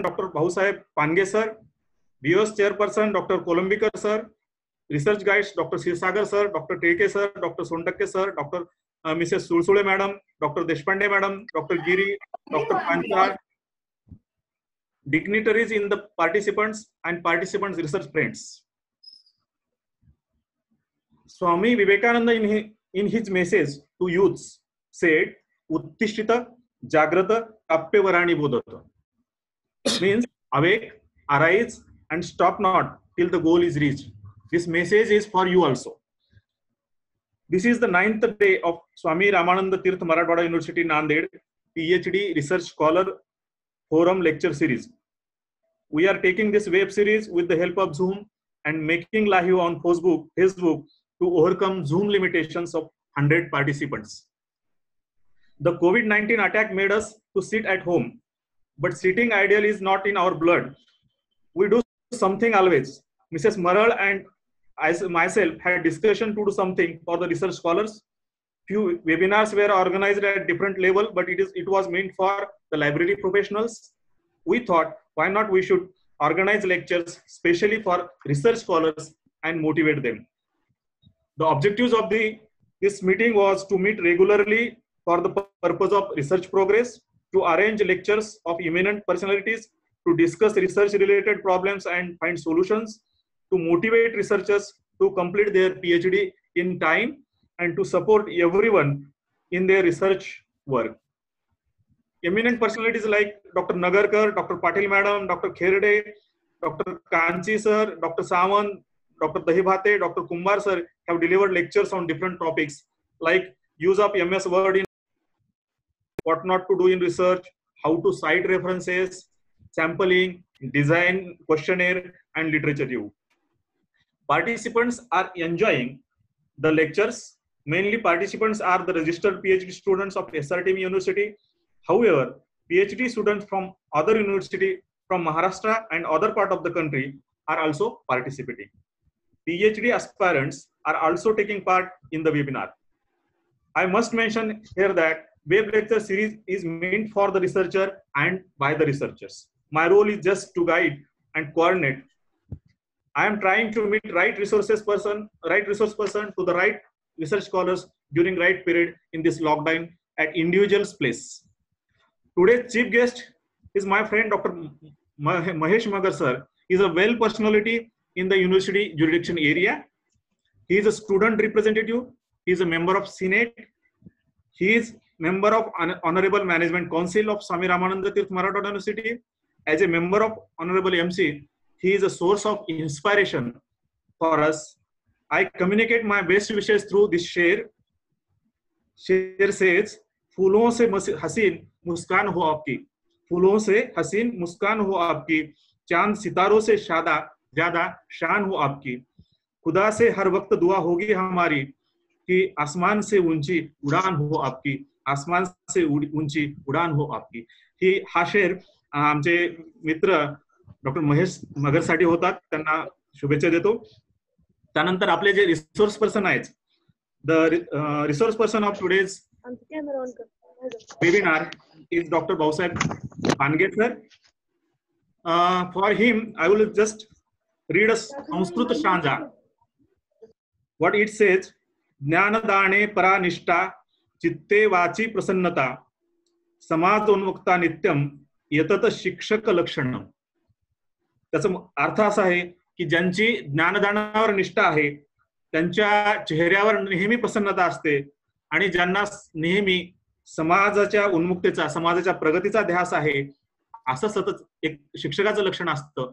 Doctor Bhausaheb Pange sir, BOS chairperson doctor Kolambikar sir, research guides doctor Kshirsagar sir, doctor Teke sir, doctor Sontakke sir, doctor Mrs Sulsule madam, doctor Deshpande madam, doctor Giri, doctor Panchal, dignitaries in the participants and participants research friends. Swami Vivekananda in his message to youths said उत्तिष्ठिता जाग्रता अप्यवराणि बोधता means awake, arise and stop not till the goal is reached. This message is for you also. This is the 9th day of Swami Ramananda Tirth Marathwada University Nanded PhD Research Scholar Forum lecture series. We are taking this web series with the help of Zoom and making live on Facebook to overcome Zoom limitations of 100 participants. The COVID-19 attack made us to sit at home, but sitting ideal is not in our blood. We do something always. Mrs. Maral and I myself had discussion to do something for the research scholars. Few webinars were organized at different level, but it was meant for the library professionals. We thought, why not we should organize lectures specially for research scholars and motivate them. The objectives of this meeting was to meet regularly for the purpose of research progress, to arrange lectures of eminent personalities, to discuss research-related problems and find solutions, to motivate researchers to complete their PhD in time, and to support everyone in their research work. Eminent personalities like Dr. Nagarkar, Dr. Patil Madam, Dr. Kherde, Dr. Kanchi Sir, Dr. Samant, Dr. Dahibhate, Dr. Kumar Sir have delivered lectures on different topics like use of MS Word in what not to do in research, how to cite references, sampling, design questionnaire, and literature review. Participants are enjoying the lectures. Mainly, participants are the registered PhD students of SRTM University. However, PhD students from other university from Maharashtra and other part of the country are also participating. PhD aspirants are also taking part in the webinar. I must mention here that web lecture series is meant for the researcher and by the researchers. My role is just to guide and coordinate. I am trying to meet right resource person to the right research scholars during right period in this lockdown at individual's place. Today's chief guest is my friend Dr. Mahesh Magar sir. He is a well personality in the university jurisdiction area. He is a student representative. He is a member of Senate. He is member of Honorable Management Council of Swami Ramananda Tirth Marathwada University. As a member of Honorable MC, he is a source of inspiration for us. I communicate my best wishes through this share. Share says, फूलों से हसीन मुस्कान हो आपकी, फूलों से हसीन मुस्कान हो आपकी, चांद सितारों से ज्यादा शान हो आपकी, खुदा से हर वक्त दुआ होगी हमारी कि आसमान से ऊंची उड़ान हो आपकी, आसमान से ऊंची उड़ान हो आपकी. ही हा शेर आमचे मित्र डॉक्टर महेश मगर साठी होतात, त्यांना शुभेच्छा देतो. त्यानंतर आपले जे रिसोर्स पर्सन आहेत, the resource person of today's webinar is Dr. Bausab Pange sir. For him, I will just read a Sanskrit shanja. What it says: Jnana Dane Paranishta Chitte Vachi Prasannata Samadonmukta Nityam Yatata Shikshaka Lakshanam. त्याचा अर्थ असा आहे की ज्यांची ज्ञानदानावर निष्ठा आहे त्यांच्या चेहऱ्यावर नेहमी प्रसन्नता असते आणि ज्यांना नेहमी समाजाच्या उन्मुक्तेचा समाजाच्या प्रगतीचा ध्यास आहे असं सतत एक शिक्षकाचं लक्षण असतं.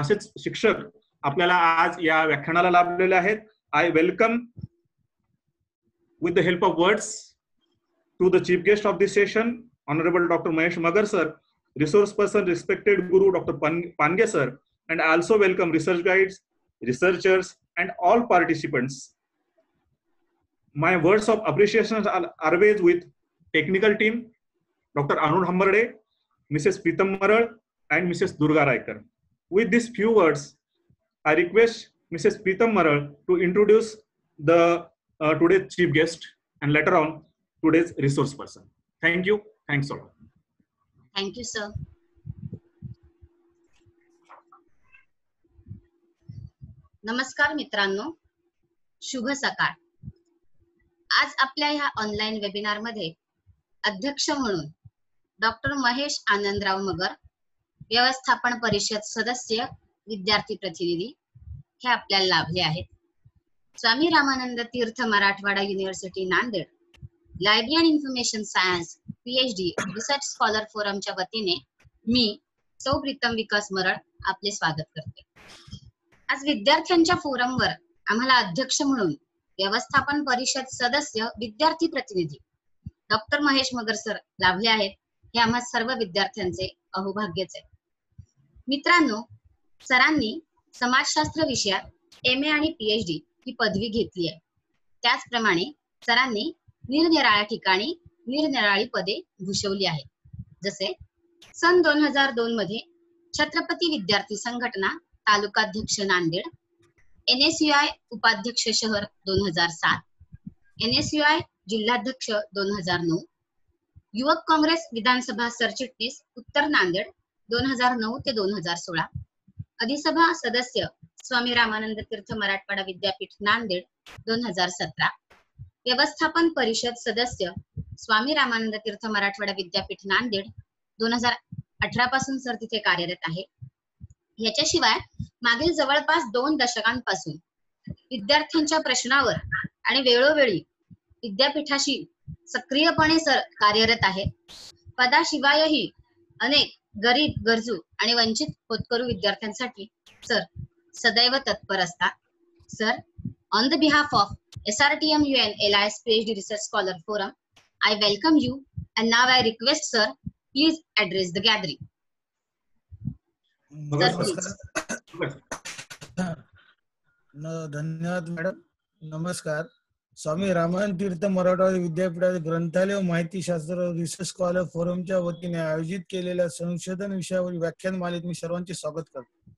असेच शिक्षक आपल्याला आज या व्याख्यानाला लाभलेले आहेत. I welcome with the help of words to the chief guest of this session honourable doctor Mahesh Magar sir, resource person respected Guru doctor Pange sir, and also welcome research guides, researchers and all participants. My words of appreciation are always with technical team, Dr. Anur Hambarde, Mrs. Pritam Maral, and Mrs. Durga Raikar. With these few words, I request Mrs. Pritam Maral to introduce the today's chief guest and later on today's resource person. Thank you. Thanks a lot. Thank you, sir. नमस्कार मित्रांनो, शुभ सकाळ। आज आपल्या ह्या online webinar मध्ये अध्यक्ष म्हणून doctor Mahesh Anandrao मगर, व्यवस्थापन परिषद सदस्य, विद्यार्थी प्रतिनिधी हे आपल्याला लाभले आहेत। स्वामी रामानंद तीर्थ Marathwada university Nanded, library and information science PhD research scholar फोरमच्या वतीने मी सौ प्रीतम विकास मरळ आपले स्वागत करते। आज विद्यार्थ्यांच्या फोरमवर आम्हाला अध्यक्ष म्हणून व्यवस्थापन परिषद सदस्य, विद्यार्थी प्रतिनिधी डॉक्टर महेश मगर सर लाभले आहेत। हे आम्हा सर्व विद्यार्थ्यांचे अहोभाग्यच आहे। मित्रांनो, सरांनी समाजशास्त्र विषयात MA आणि PhD ही पदवी घेतली आहे। त्याचप्रमाणे सरांनी निरनिराळ्या ठिकाणी निरनिराळी पदे भूषवली आहेत, जसे सन 2002 मध्ये छत्रपती विद्यार्थी संघटना तालुकाध्यक्ष नांदेड, NSUI उपाध्यक्ष शहर 2007, NSUI जिल्हाध्यक्ष 2009, युवक काँग्रेस विधानसभा सरचिटणीस उत्तर नांदेड 2009 ते 2016, अधिसभा सदस्य स्वामी रामानंद तीर्थ मराठवाडा विद्यापीठ नांदेड 2017, व्यवस्थापन परिषद सदस्य स्वामी रामानंद तीर्थ मराठवाडा विद्यापीठ नांदेड 2018 पासून सर तिथे कार्यरत आहे। याच्याशिवाय मागील जवळपास 2 दशकांपासून विद्यार्थ्यांच्या प्रश्नावर आणि वेळोवेळी विद्यापीठाशी सक्रियपणे सर कार्यरत आहे। पदाशिवायही अनेक गरीब, गरजू आणि वंचित होतकरू विद्यार्थ्यांसाठी सर सदैव तत्पर असतात। Sir on the behalf of SRTM UN LIS PhD research scholar forum, I welcome you and now I request sir, please address the gathering. धन्यवाद मॅडम। नमस्कार। स्वामी रामानंद तीर्थ मराठवाडा विद्यापीठात ग्रंथालय व माहितीशास्त्र रिसर्च स्कॉलर फोरमच्या वतीने आयोजित केलेल्या संशोधन विषयावरील व्याख्यानमालेत मी सर्वांचे स्वागत करतो।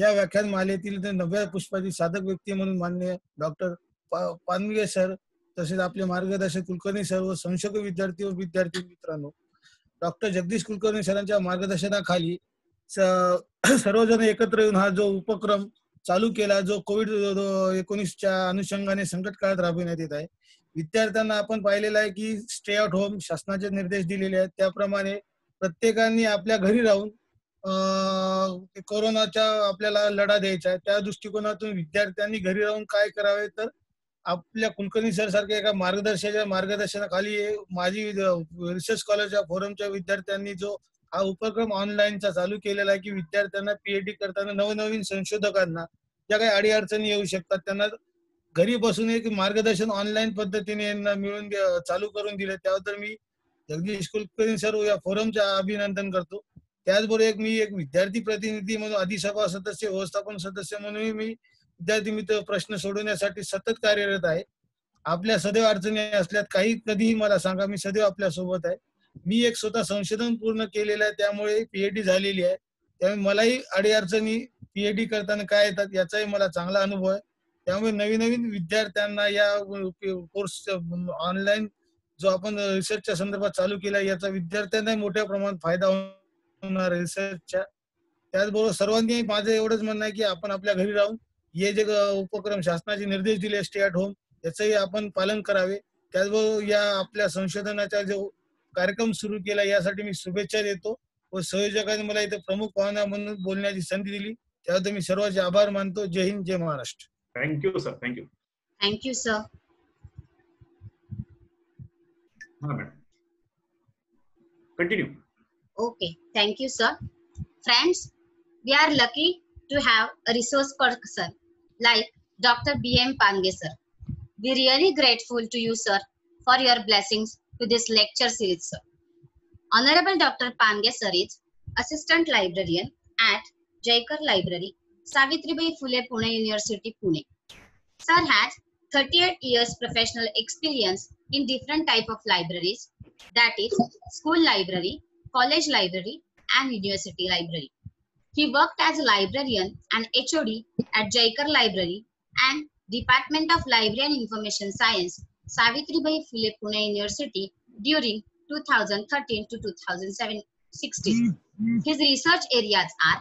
या व्याख्यानमालेतील नव्या पुष्पाची साधक व्यक्ती म्हणून माननीय डॉक्टर पानवे सर, तसेच आपले मार्गदर्शक कुलकर्णी सर व संशोधक विद्यार्थी व विद्यार्थी मित्रांनो, डॉक्टर जगदीश कुलकर्णी सरांच्या मार्गदर्शनाखाली सर्वजण एकत्र येऊन हा जो उपक्रम चालू केला, जो COVID-19च्या अनुषंगाने संकट काळात राबविण्यात येत आहे, विद्यार्थ्यांना आपण पाहिलेलं आहे की स्टे ॲट होम शासनाचे निर्देश दिलेले आहेत, त्याप्रमाणे प्रत्येकाने आपल्या घरी राहून कोरोनाचा आपल्याला लढा द्यायचा आहे। त्या दृष्टिकोनातून विद्यार्थ्यांनी घरी राहून काय करावे, तर आपल्या कुलकर्णी सर सारख्या एका मार्गदर्शकाच्या मार्गदर्शनाखाली माझी रिसर्च स्कॉलरच्या फोरमच्या विद्यार्थ्यांनी जो हा उपक्रम ऑनलाईनचा चालू केलेला आहे की विद्यार्थ्यांना PhD करताना नवनवीन संशोधकांना ज्या काही अडीअडचणी येऊ शकतात त्यांना घरी बसून एक मार्गदर्शन ऑनलाईन पद्धतीने यांना मिळून चालू करून दिले, त्याबद्दल मी जगदीश कुलकर्णी सर या फोरमचे अभिनंदन करतो। त्याचबरोबर मी एक विद्यार्थी प्रतिनिधी म्हणून, अधिसभा सदस्य, व्यवस्थापन सदस्य म्हणून मी विद्यार्थी मित्र प्रश्न सोडवण्यासाठी सतत कार्यरत आहे। आपल्या सदैव अडचणी असल्यात काही कधीही मला सांगा, मी सदैव आपल्या सोबत आहे। मी एक स्वतः संशोधन पूर्ण केलेलं आहे, त्यामुळे PhD झालेली आहे, त्यामुळे मलाही अडीअडचणी PhD करताना काय येतात याचाही मला चांगला अनुभव आहे। त्यामुळे नवीन नवीन विद्यार्थ्यांना या कोर्स ऑनलाईन जो आपण रिसर्चच्या संदर्भात चालू केला याचा विद्यार्थ्यांना मोठ्या प्रमाणात फायदा होणार रिसर्चच्या। त्याचबरोबर सर्वांनी माझं एवढंच म्हणणं आहे की आपण आपल्या घरी राहून हे जे उपक्रम शासनाचे निर्देश दिले स्टे ॲट होम याचंही आपण पालन करावे। त्याचबरोबर या आपल्या संशोधनाच्या जो कार्यक्रम सुरू केला यासाठी मी शुभेच्छा देतो व संयोजकांनी मला इथे प्रमुख पाहुणा म्हणून बोलण्याची संधी दिली त्याबद्दल मी सर्वांचे आभार मानतो। जय हिंद, जय Maharashtra. Thank you sir. Thank you thank you sir. Continue. Okay, thank you sir. Friends, we are lucky to have a resource person like doctor BM Pange sir. We really grateful to you sir for your blessings to this lecture series sir. Honorable Dr. Pange sir is assistant librarian at Jaykar Library, Savitribai Phule Pune University, Pune. Sir has 38 years professional experience in different type of libraries, that is school library, college library and university library. He worked as a librarian and HOD at Jaykar Library and Department of Library and Information Science, Savitribai Phule Pune University during 2013 to 2016. His research areas are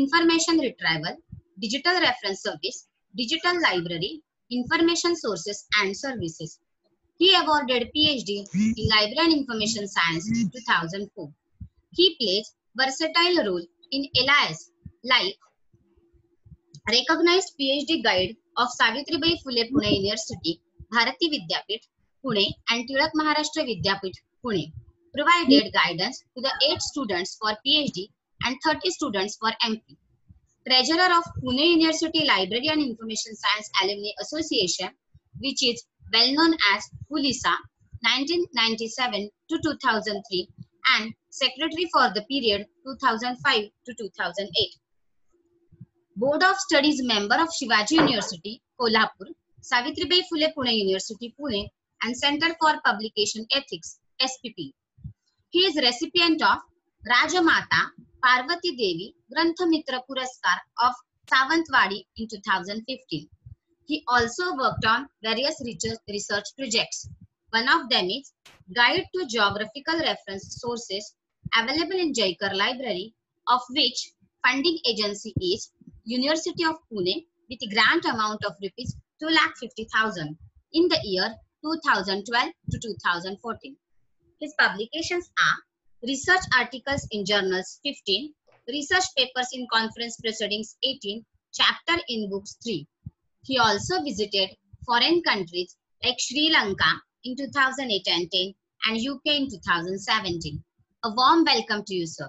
information retrieval, digital reference service, digital library, information sources and services. He awarded PhD in Library and Information Science in 2004. He plays versatile role in LIS like recognized PhD guide of Savitribai Phule Pune University, Bharati Vidyapit, Pune and Tilak Maharashtra Vidyapit, Pune. Provided guidance to the 8 students for PhD and 30 students for MP. Treasurer of Pune University Library and Information Science Alumni Association, which is well known as PULISA, 1997 to 2003, and secretary for the period 2005 to 2008. Board of Studies member of Shivaji University, Kolhapur, Savitribai Phule Pune University, Pune, and Center for Publication Ethics, SPP. He is recipient of Rajamata Parvati Devi Granthamitra Puraskar of Savantwadi in 2015. He also worked on various research projects. One of them is Guide to Geographical Reference Sources available in Jaikar Library, of which funding agency is University of Pune with a grant amount of rupees 2,50,000 in the year 2012 to 2014. His publications are research articles in journals 15, research papers in conference proceedings 18, chapter in books 3. He also visited foreign countries like Sri Lanka in 2008 and 10 and UK in 2017. A warm welcome to you, sir.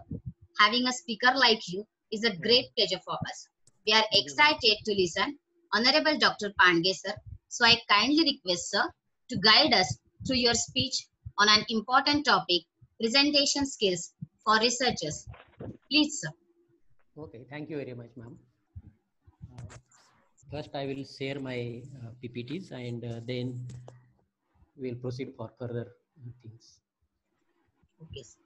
Having a speaker like you is a great pleasure for us. We are excited to listen, Honorable Dr. Pandey, sir. So I kindly request, sir, to guide us through your speech on an important topic, presentation skills for researchers. Please, sir. Okay, thank you very much, ma'am. First, I will share my PPTs and then we'll proceed for further things. Okay, sir.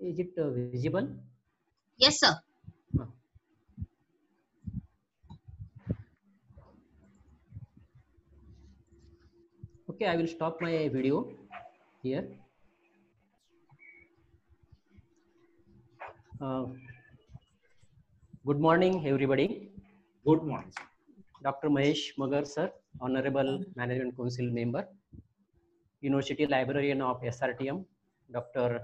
Is it visible? Yes, sir. Okay, I will stop my video here. Good morning, everybody. Good morning. Dr. Mahesh Magar, sir, Honorable Management Council member, University Librarian of SRTM, Dr.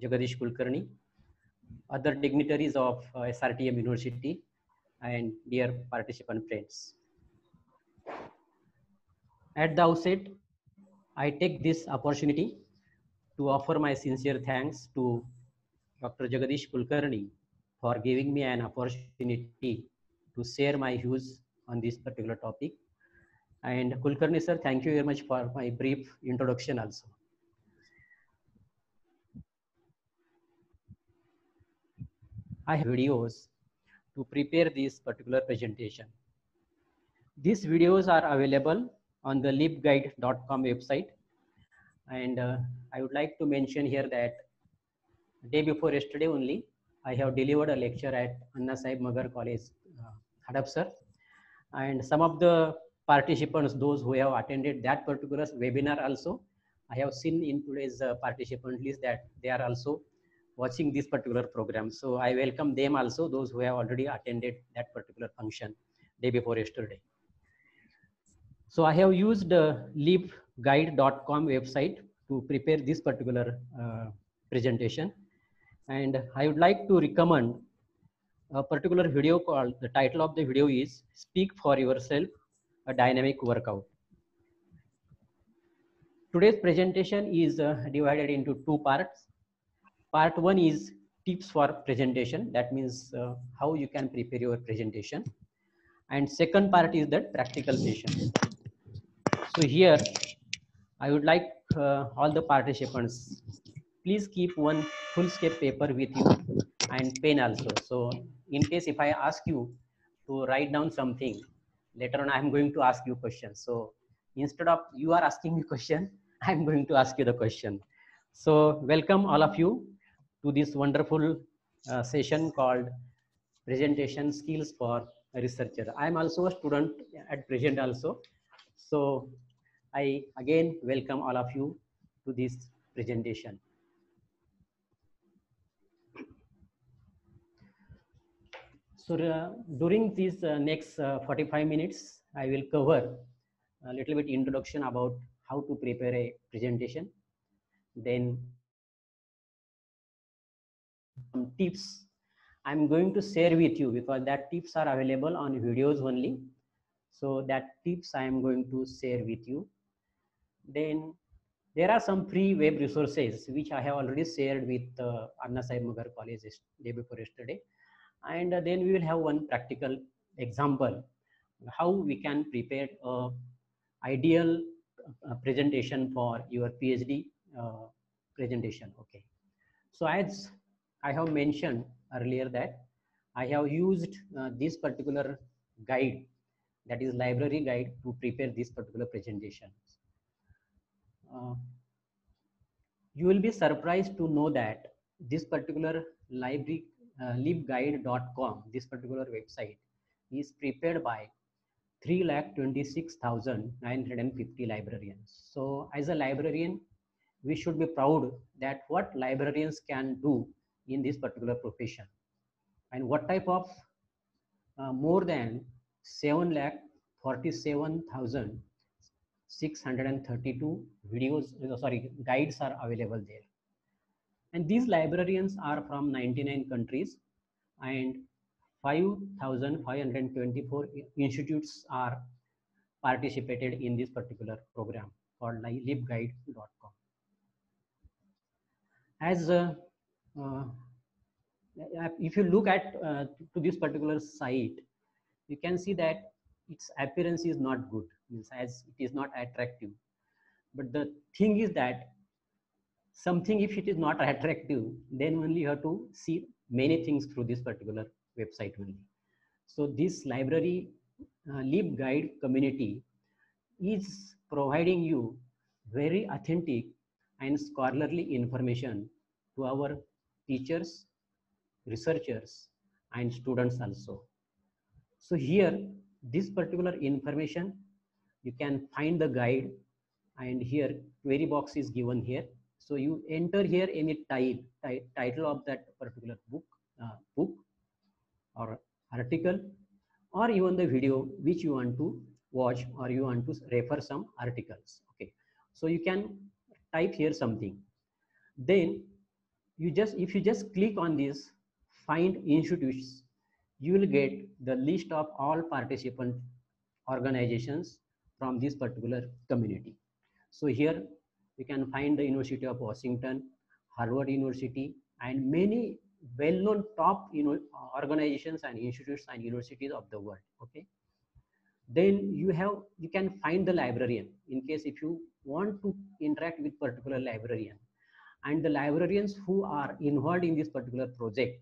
Jagadish Kulkarni, other dignitaries of SRTM University, and dear participant friends. At the outset, I take this opportunity to offer my sincere thanks to Dr. Jagadish Kulkarni for giving me an opportunity to share my views on this particular topic. And Kulkarni sir, thank you very much for my brief introduction also. I have videos to prepare this particular presentation. These videos are available on the libguide.com website. And I would like to mention here that day before yesterday only, I have delivered a lecture at Anna Sahib Magar College, Hadapsar. And some of the participants, those who have attended that particular webinar also, I have seen in today's participant list that they are also watching this particular program. So I welcome them also, those who have already attended that particular function day before yesterday. So I have used libguide.com website to prepare this particular presentation. And I would like to recommend a particular video called, the title of the video is Speak for Yourself, a Dynamic Workout. Today's presentation is divided into two parts. Part one is tips for presentation. That means how you can prepare your presentation. And second part is that practical session. So here I would like all the participants, please keep one full scale paper with you and pen also. So in case if I ask you to write down something, later on I am going to ask you questions. So instead of you are asking me question, I am going to ask you the question. So welcome all of you to this wonderful session called Presentation Skills for Researcher. I am also a student at present also. So I again welcome all of you to this presentation. So during these next 45 minutes, I will cover a little bit introduction about how to prepare a presentation, then some tips I'm going to share with you, because that tips are available on videos only. So that tips I am going to share with you. Then there are some free web resources which I have already shared with Anna Sahib Magar College day before yesterday. And then we will have one practical example how we can prepare a ideal presentation for your PhD presentation. Okay, so as I have mentioned earlier that I have used this particular guide, that is library guide, to prepare this particular presentation. You will be surprised to know that this particular library libguide.com, this particular website, is prepared by 326,950 librarians. So as a librarian, we should be proud that what librarians can do in this particular profession, and what type of more than 7,47,632 videos, sorry, guides are available there. And these librarians are from 99 countries, and 5,524 institutes are participated in this particular program called libguide.com. As if you look at to this particular site, you can see that its appearance is not good, as it is not attractive. But the thing is that something, if it is not attractive, then only you have to see many things through this particular website only. So this library LibGuide community is providing you very authentic and scholarly information to our teachers, researchers, and students also. So here, this particular information, you can find the guide, and here query box is given here. So you enter here any title of that particular book or article, or even the video which you want to watch, or you want to refer some articles. Okay, so you can type here something, then you just, if you just click on this find institutes, you will get the list of all participant organizations from this particular community. So here you can find the University of Washington, Harvard University, and many well-known top, you know, organizations and institutes and universities of the world. Okay, then you can find the librarian in case if you want to interact with particular librarian, and the librarians who are involved in this particular project.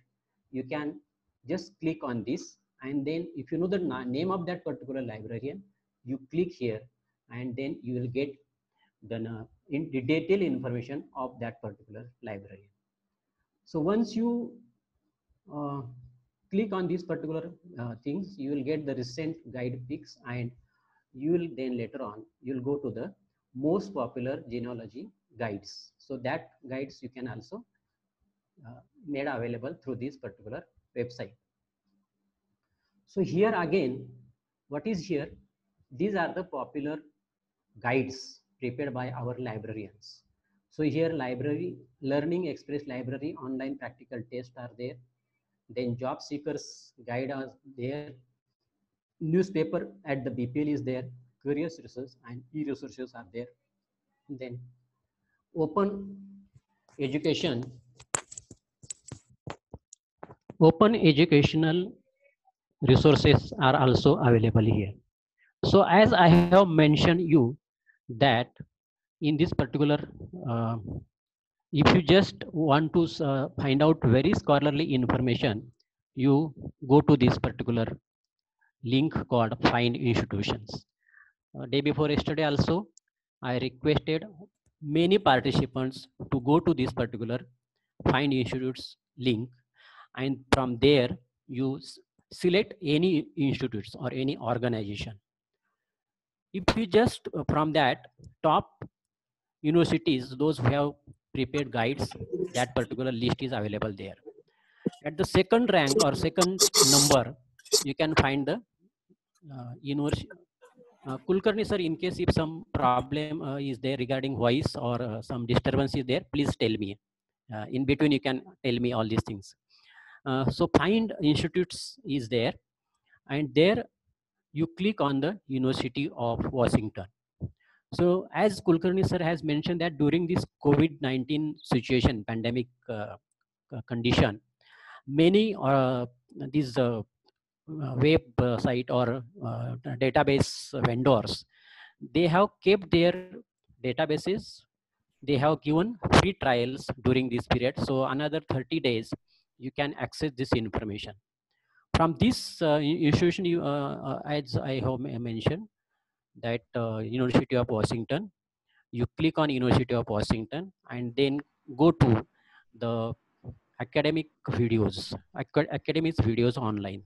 You can just click on this, and then if you know the name of that particular librarian, you click here, and then you will get the detailed information of that particular librarian. So once you click on these particular things, you will get the recent guide picks, and you will then later on, you'll go to the most popular genealogy guides. So that guides you can also made available through this particular website. So here again, what is here? These are the popular guides prepared by our librarians. So here library, learning express library, online practical tests are there. Then job seekers guide are there. Newspaper at the BPL is there. Career resources and e-resources are there. then open educational resources are also available here. So as I have mentioned you that in this particular if you just want to find out very scholarly information, you go to this particular link called Find Institutions. Day before yesterday also I requested many participants to go to this particular Find Institutes link, and from there you select any institutes or any organization. If you just from that top universities, those who have prepared guides, that particular list is available there. At the second rank or second number, you can find the university. Kulkarni sir, in case if some problem is there regarding voice or some disturbance is there, please tell me. In between you can tell me all these things. So Find Institutes is there, and there you click on the University of Washington. So as Kulkarni sir has mentioned that during this COVID-19 situation, pandemic condition, many these website or database vendors, they have kept their databases. They have given free trials during this period. So another 30 days you can access this information. From this institution, you, as I have mentioned, that University of Washington, you click on University of Washington and then go to the academic videos online.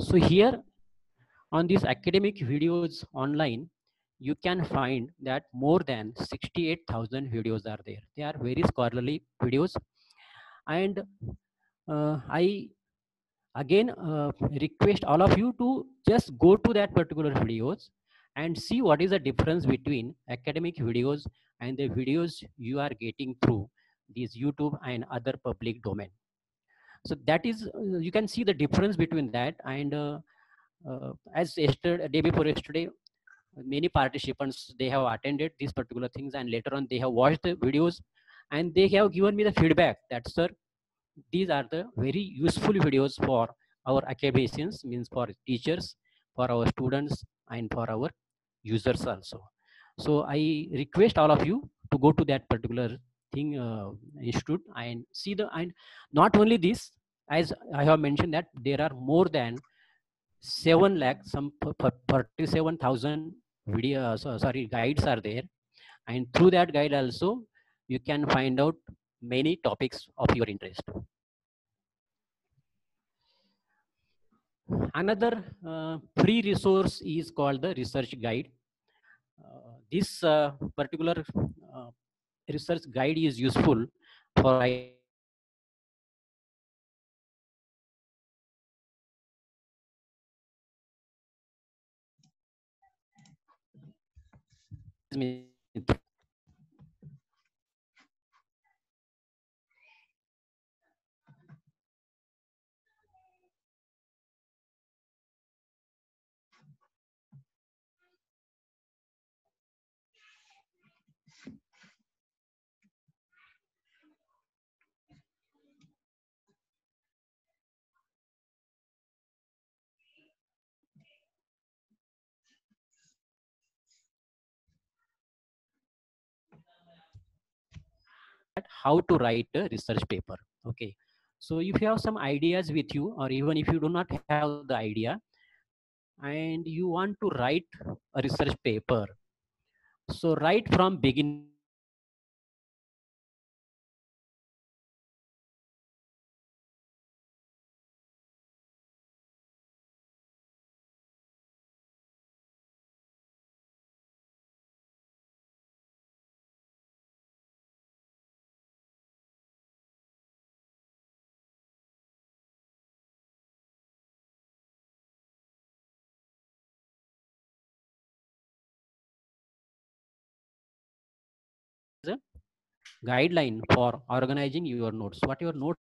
So here on these academic videos online, you can find that more than 68,000 videos are there. They are very scholarly videos, and I again request all of you to just go to that particular videos and see what is the difference between academic videos and the videos you are getting through these YouTube and other public domain. So that is, you can see the difference between that, and as yesterday, day before yesterday, many participants, they have attended these particular things, and later on they have watched the videos and they have given me the feedback that sir, these are the very useful videos for our academicians, means for teachers, for our students, and for our users also. So I request all of you to go to that particular thing institute and see the, and not only this, as I have mentioned that there are more than 7,37,000 videos, guides are there, and through that guide also you can find out many topics of your interest. Another free resource is called the research guide. This particular research guide is useful for how to write a research paper. Okay, so if you have some ideas with you, or even if you do not have the idea and you want to write a research paper, so right from beginning guideline for organizing your notes, what your notes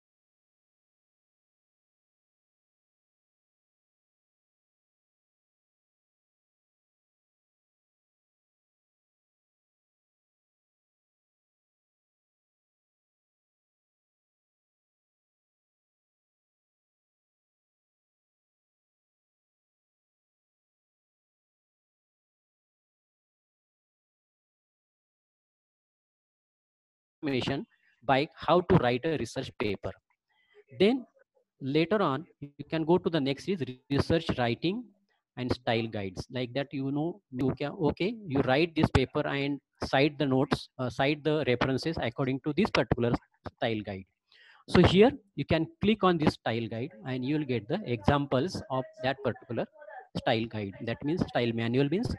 information by how to write a research paper. Then later on, you can go to the next is research writing and style guides. Like that, you know, okay, you write this paper and cite the notes, cite the references according to this particular style guide. So here you can click on this style guide and you will get the examples of that particular style guide. That means style manual means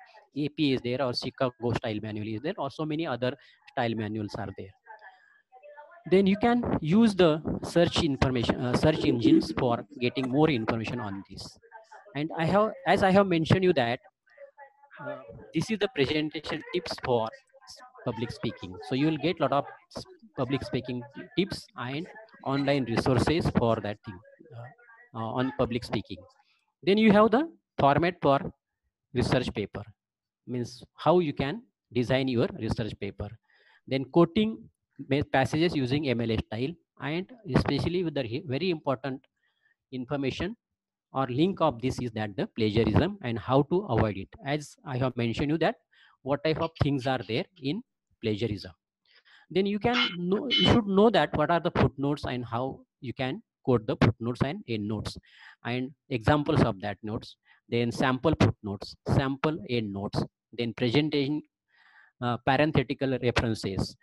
AP is there, or Chicago style manual is there, or so many other style manuals are there. Then you can use the search engines for getting more information on this. And as I have mentioned you that this is the presentation tips for public speaking. So you will get lot of public speaking tips and online resources for that thing on public speaking. Then you have the format for research paper, means how you can design your research paper. Then quoting passages using MLA style, and especially with the very important information or link of this is that the plagiarism and how to avoid it. As I have mentioned you that what type of things are there in plagiarism. Then you can know, you should know that what are the footnotes and how you can quote the footnotes and end notes and examples of that notes. Then sample footnotes, sample end notes, then presentation parenthetical references,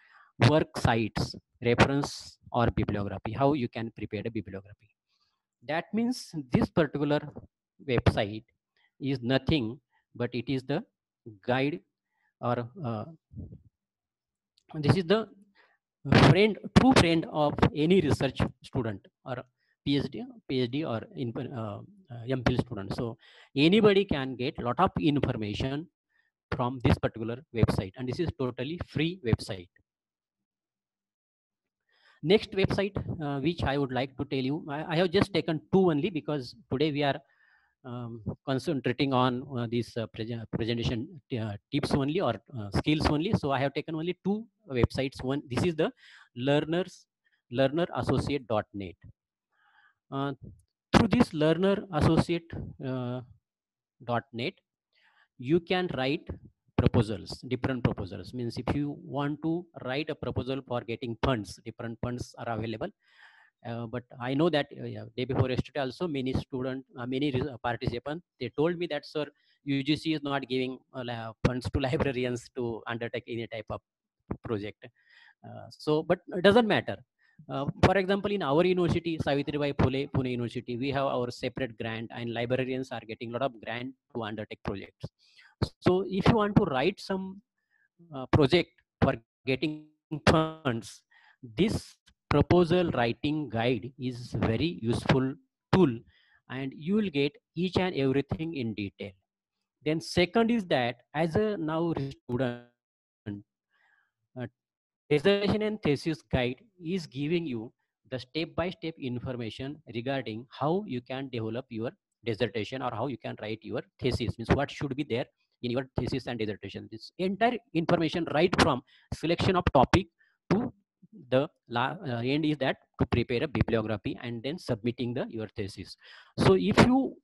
work sites, reference or bibliography, how you can prepare a bibliography. That means this particular website is nothing but it is the guide, or this is the friend, true friend of any research student or PhD or MPhil student. So anybody can get a lot of information from this particular website, and this is totally free website. Next website which I would like to tell you, I have just taken two only because today we are concentrating on this presentation tips only, or skills only. So I have taken only two websites. One, this is the learnerassociate.net. Through this learnerassociate.net, you can write proposals, different proposals. Means if you want to write a proposal for getting funds, different funds are available. But I know that day before yesterday also many students, many participants, they told me that, sir, UGC is not giving funds to librarians to undertake any type of project. So, but it doesn't matter. For example, in our university, Savitribai Phule Pune University, we have our separate grant, and librarians are getting a lot of grant to undertake projects. So if you want to write some project for getting funds, this proposal writing guide is very useful tool, and you will get each and everything in detail. Then second is that as a now student, dissertation and thesis guide is giving you the step-by-step information regarding how you can develop your dissertation or how you can write your thesis. Means what should be there in your thesis and dissertation. This entire information, right from selection of topic to the end is that to prepare a bibliography and then submitting your thesis. So if you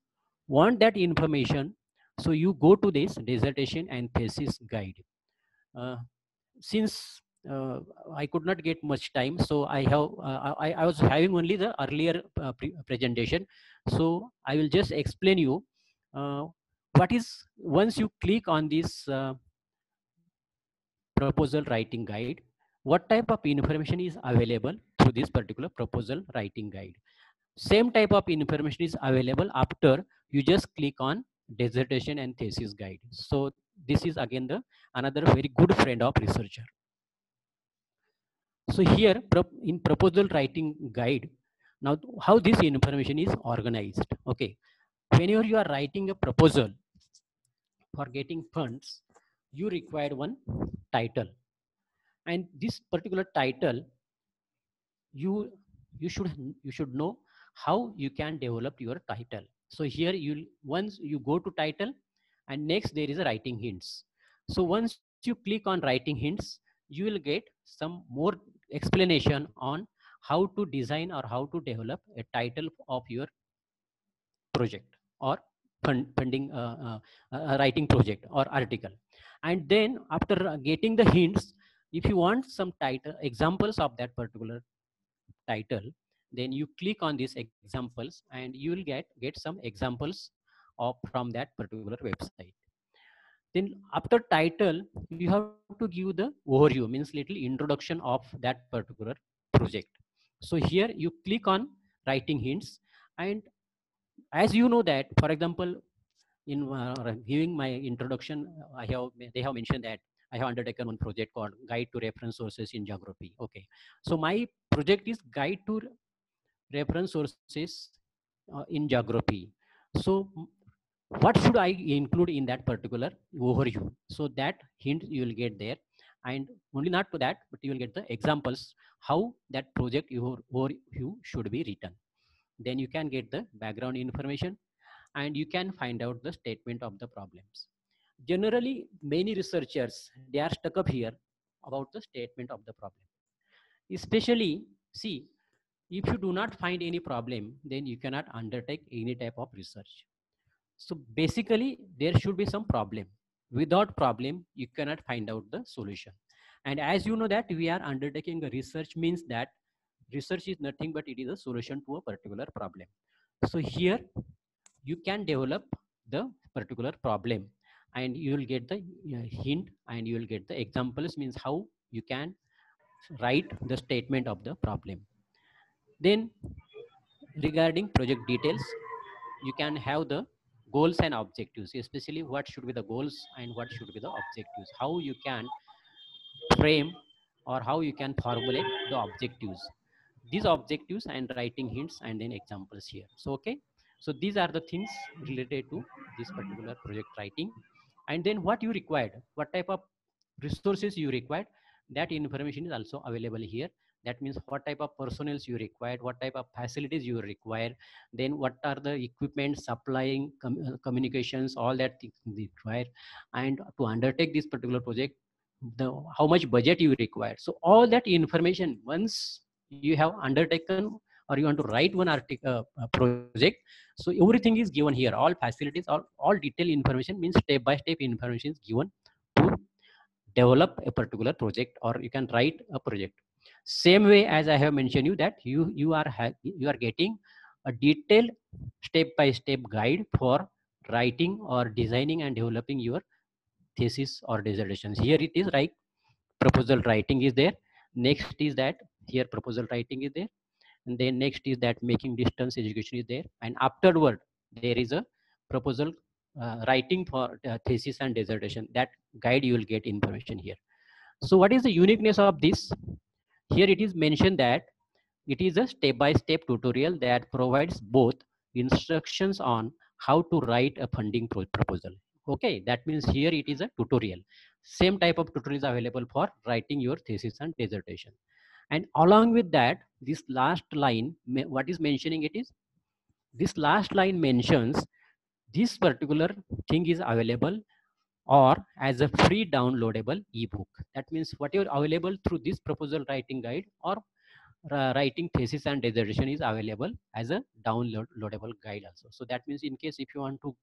want that information, so you go to this dissertation and thesis guide. Since I could not get much time, so I have I was having only the earlier presentation, so I will just explain you what is, once you click on this proposal writing guide, what type of information is available through this particular proposal writing guide. Same type of information is available after you just click on dissertation and thesis guide. So this is again the another very good friend of researcher. So here in proposal writing guide, now how this information is organized. Okay, whenever you are writing a proposal for getting funds, you require one title, and this particular title you should know how you can develop your title. So here once you go to title, and next there is a writing hints. So once you click on writing hints, you will get some more explanation on how to design or how to develop a title of your project or funding writing project or article. And then after getting the hints, If you want some title examples of that particular title, then you click on these examples and you will get some examples from that particular website. Then after title, you have to give the overview, means little introduction of that particular project. So here you click on writing hints, and as you know that, for example, in giving my introduction, they have mentioned that I have undertaken one project called Guide to Reference Sources in Geography. Okay, so my project is Guide to Reference Sources in Geography. So what should I include in that particular overview? So that hint you will get there, and only not to that, but you will get the examples how that project overview should be written. Then you can get the background information, and you can find out the statement of the problems. Generally, many researchers, they are stuck up here about the statement of the problem. Especially, see, if you do not find any problem, then you cannot undertake any type of research. So basically, there should be some problem. Without problem, you cannot find out the solution. And as you know that we are undertaking a research, means that research is nothing but it is a solution to a particular problem. So here you can develop the particular problem, and you will get the hint, and you will get the examples, means how you can write the statement of the problem. Then regarding project details, you can have the goals and objectives, especially what should be the goals and what should be the objectives, how you can frame or how you can formulate the objectives, these objectives, and writing hints, and then examples here. So okay, so these are the things related to this particular project writing. And then what you required, what type of resources you required, that information is also available here. That means what type of personnel you required, what type of facilities you require, then what are the equipment, supplying, communications, all that things required, and to undertake this particular project, how much budget you require. So all that information, once you have undertaken or you want to write one project, so everything is given here, all facilities, all detailed information, means step-by-step information is given to develop a particular project, or you can write a project. Same way as I have mentioned you that you are getting a detailed step-by-step guide for writing or designing and developing your thesis or dissertations. Here it is like proposal writing is there. Next is that here proposal writing is there. And then next is that making distance education is there, and afterward there is a proposal writing for thesis and dissertation, that guide you will get information here. So what is the uniqueness of this? Here it is mentioned that it is a step-by-step tutorial that provides both instructions on how to write a funding proposal. Okay, that means here it is a tutorial. Same type of tutorial is available for writing your thesis and dissertation. And along with that, this last line, what is mentioning it is, this last line mentions this particular thing is available or as a free downloadable ebook. That means whatever available through this proposal writing guide or writing thesis and dissertation is available as a downloadable guide also. So that means in case if you want to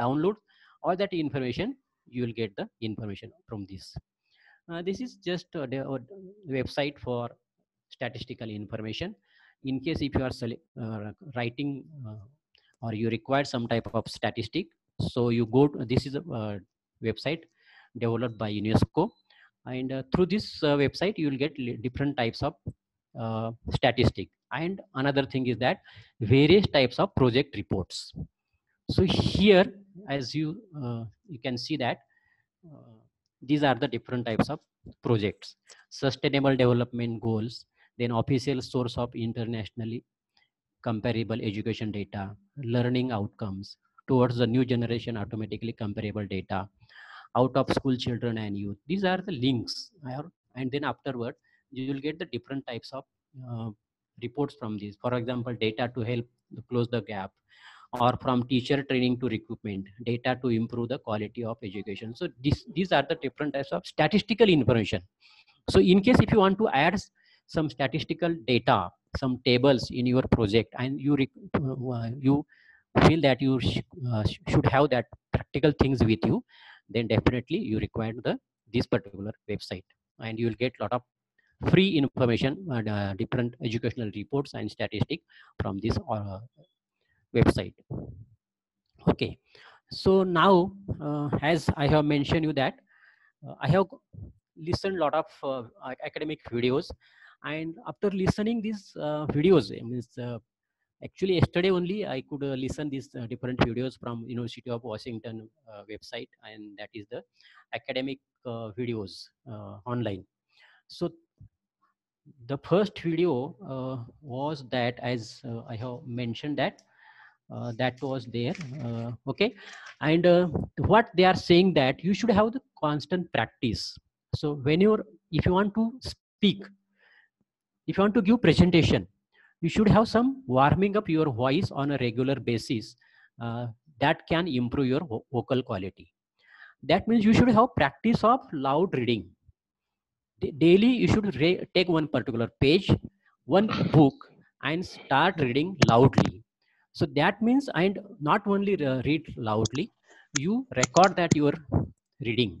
download all that information, you will get the information from this. This is just the website for statistical information. In case if you are writing or you require some type of statistic, so you go to, this is a website developed by UNESCO, and through this website you will get different types of statistic. And another thing is that various types of project reports. So here as you can see that these are the different types of projects: sustainable development goals, then official source of internationally comparable education data, learning outcomes towards the new generation, automatically comparable data, out of school children and youth. These are the links, and then afterward you will get the different types of reports from these. For example, data to help close the gap, or from teacher training to recruitment, data to improve the quality of education. So these are the different types of statistical information. So in case if you want to add some statistical data, some tables in your project, and you feel that you should have that practical things with you, then definitely you require this particular website. and you will get a lot of free information and different educational reports and statistics from this website. Okay, so now as I have mentioned you that I have listened lot of academic videos, and after listening these videos, actually yesterday only I could listen these different videos from University of Washington website, and that is the academic videos online. So the first video was that, as I have mentioned that that was there, okay, and what they are saying that you should have the constant practice. So when you're, if you want to speak, if you want to give presentation, you should have some warming up your voice on a regular basis. That can improve your vocal quality. That means you should have practice of loud reading. Daily you should take one particular page, one book, and start reading loudly. So that means, and not only read loudly, you record that you are reading.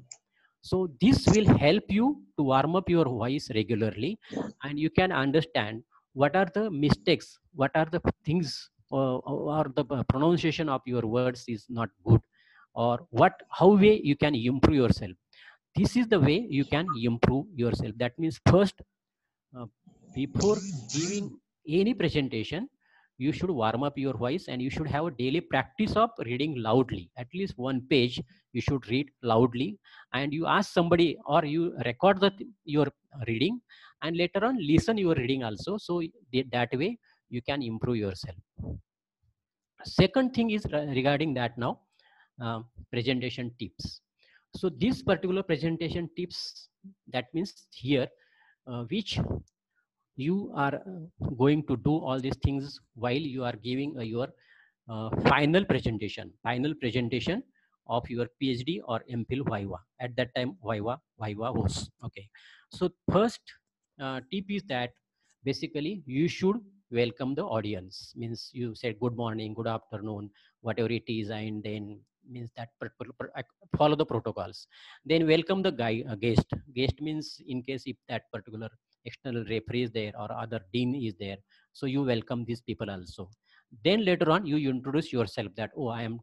So this will help you to warm up your voice regularly, and you can understand what are the mistakes, what are the things, or the pronunciation of your words is not good, or what, how way you can improve yourself. This is the way you can improve yourself. That means first, before giving any presentation, you should warm up your voice, and you should have a daily practice of reading loudly. At least one page you should read loudly, and you ask somebody, or you record your reading, and later on listen your reading also. So that way you can improve yourself. Second thing is regarding that now, presentation tips. So this particular presentation tips, that means here, which you are going to do all these things while you are giving your final presentation of your PhD or MPhil Viva. At that time Viva was, okay. So first tip is that basically you should welcome the audience. Means you said good morning, good afternoon, whatever it is, and then means that follow the protocols. Then welcome the guest. Guest means in case if that particular external referee is there or other dean is there, so you welcome these people also. Then later on you introduce yourself that, oh, I am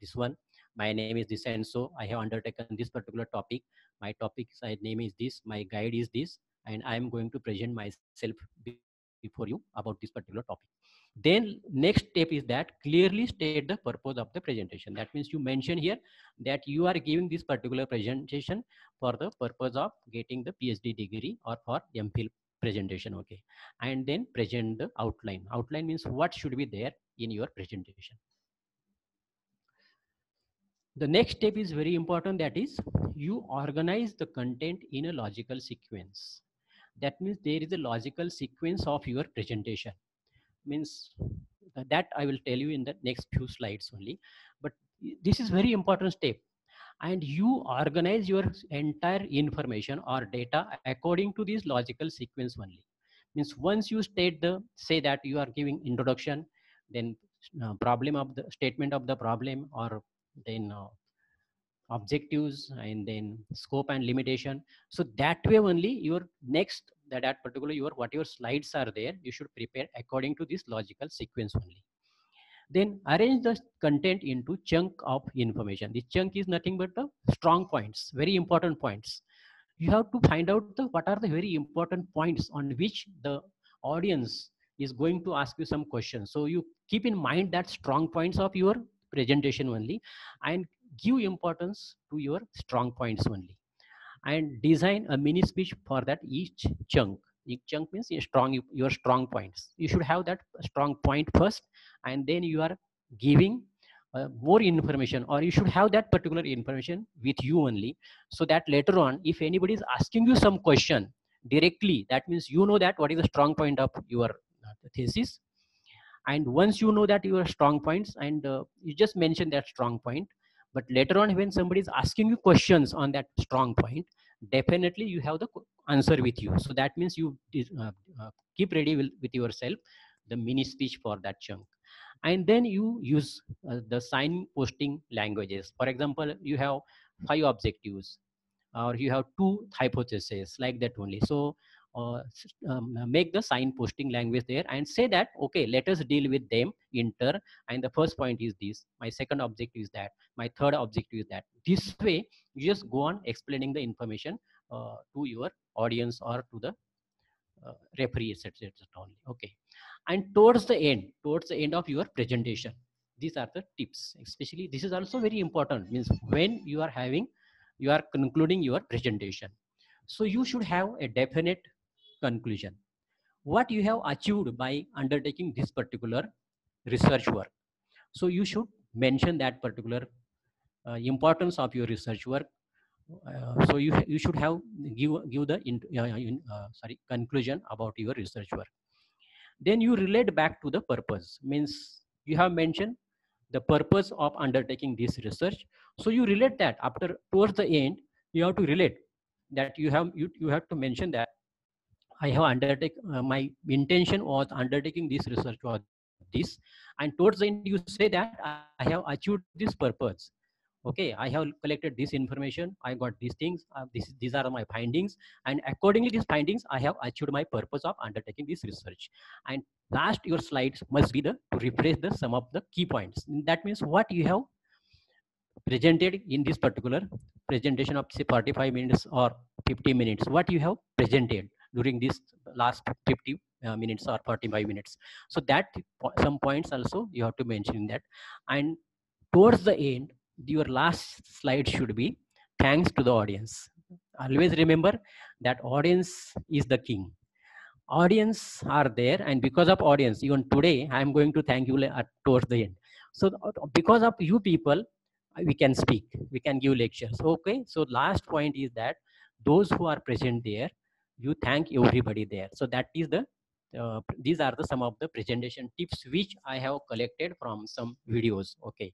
this one, my name is this and so, I have undertaken this particular topic, my topic's name is this, my guide is this, and I am going to present myself before you about this particular topic. Then next step is that clearly state the purpose of the presentation. That means you mention here that you are giving this particular presentation for the purpose of getting the PhD degree or for MPhil presentation, okay. And then present the outline. Outline means what should be there in your presentation. The next step is very important, that is you organize the content in a logical sequence. That means there is a logical sequence of your presentation. Means that I will tell you in the next few slides only, but this is very important step. And you organize your entire information or data according to this logical sequence only. Means once you state the, say that you are giving introduction, then problem of the statement of the problem, or then objectives, and then scope and limitation. So that way only your next, that particular your whatever slides are there, you should prepare according to this logical sequence only. Then arrange the content into chunk of information. The chunk is nothing but the strong points, very important points. You have to find out the, what are the very important points on which the audience is going to ask you some questions. So you keep in mind that strong points of your presentation only, and give importance to your strong points only. And design a mini speech for that each chunk. Each chunk means your strong points. You should have that strong point first, and then you are giving more information, or you should have that particular information with you only, so that later on if anybody is asking you some question directly, that means you know that what is the strong point of your thesis. And once you know that your strong points, and you just mention that strong point. But later on, when somebody is asking you questions on that strong point, definitely you have the answer with you. So that means you keep ready with yourself the mini speech for that chunk. And then you use the signposting languages. For example, you have 5 objectives, or you have two hypotheses like that only. So make the signposting language there and say that, okay, let us deal with them inter, and the first point is this, my second objective is that, my third objective is that. This way you just go on explaining the information to your audience or to the referee, etc. Okay, and towards the end of your presentation, these are the tips. Especially this is also very important, means when you are concluding your presentation, so you should have a definite conclusion, what you have achieved by undertaking this particular research work. So you should mention that particular importance of your research work. So you should have give the conclusion about your research work. Then you relate back to the purpose, means you have mentioned the purpose of undertaking this research, so you relate that towards the end. You have to relate that you have to mention that I have my intention was undertaking this research was this, and towards the end you say that I have achieved this purpose. Okay, I have collected this information, I got these things, these are my findings, and accordingly these findings I have achieved my purpose of undertaking this research. And last, your slides must be to refresh some of the key points. That means what you have presented in this particular presentation of say 45 minutes or 50 minutes, what you have presented during this last 50 minutes or 45 minutes. So that some points also you have to mention in that. And towards the end, your last slide should be thanks to the audience. Always remember that audience is the king. Audience are there, and because of audience, even today I am going to thank you towards the end. So because of you people, we can speak, we can give lectures. Okay, so last point is that those who are present there, you thank everybody there. So that is the these are some of the presentation tips which I have collected from some videos. Okay,